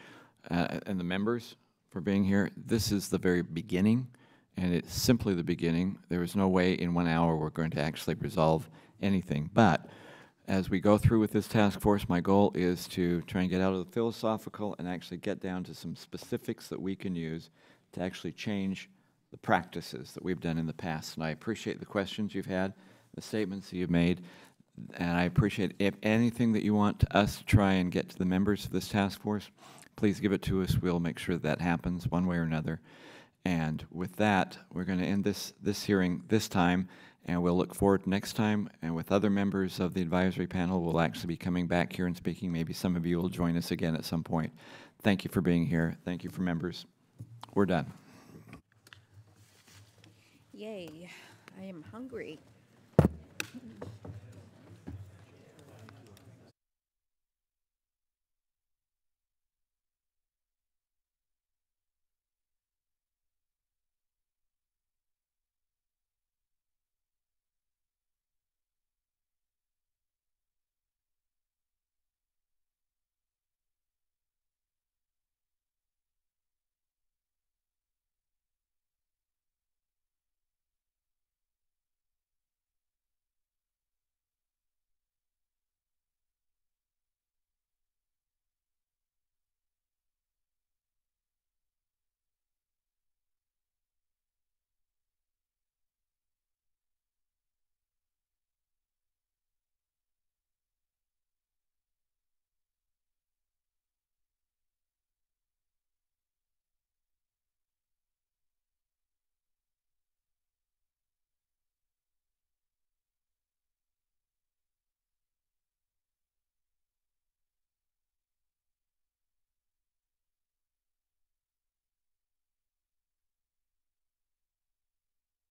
and the members for being here. This is the very beginning, and it's simply the beginning. There is no way in 1 hour we're going to actually resolve anything, but as we go through with this task force, my goal is to try and get out of the philosophical and actually get down to some specifics that we can use to actually change the practices that we've done in the past. And I appreciate the questions you've had, the statements that you've made, and I appreciate if anything that you want us to try and get to the members of this task force, please give it to us. We'll make sure that happens one way or another. And with that, we're going to end this hearing this time. And we'll look forward next time, and with other members of the advisory panel, we'll actually be coming back here and speaking. Maybe some of you will join us again at some point. Thank you for being here. Thank you for members. We're done. Yay, I am hungry.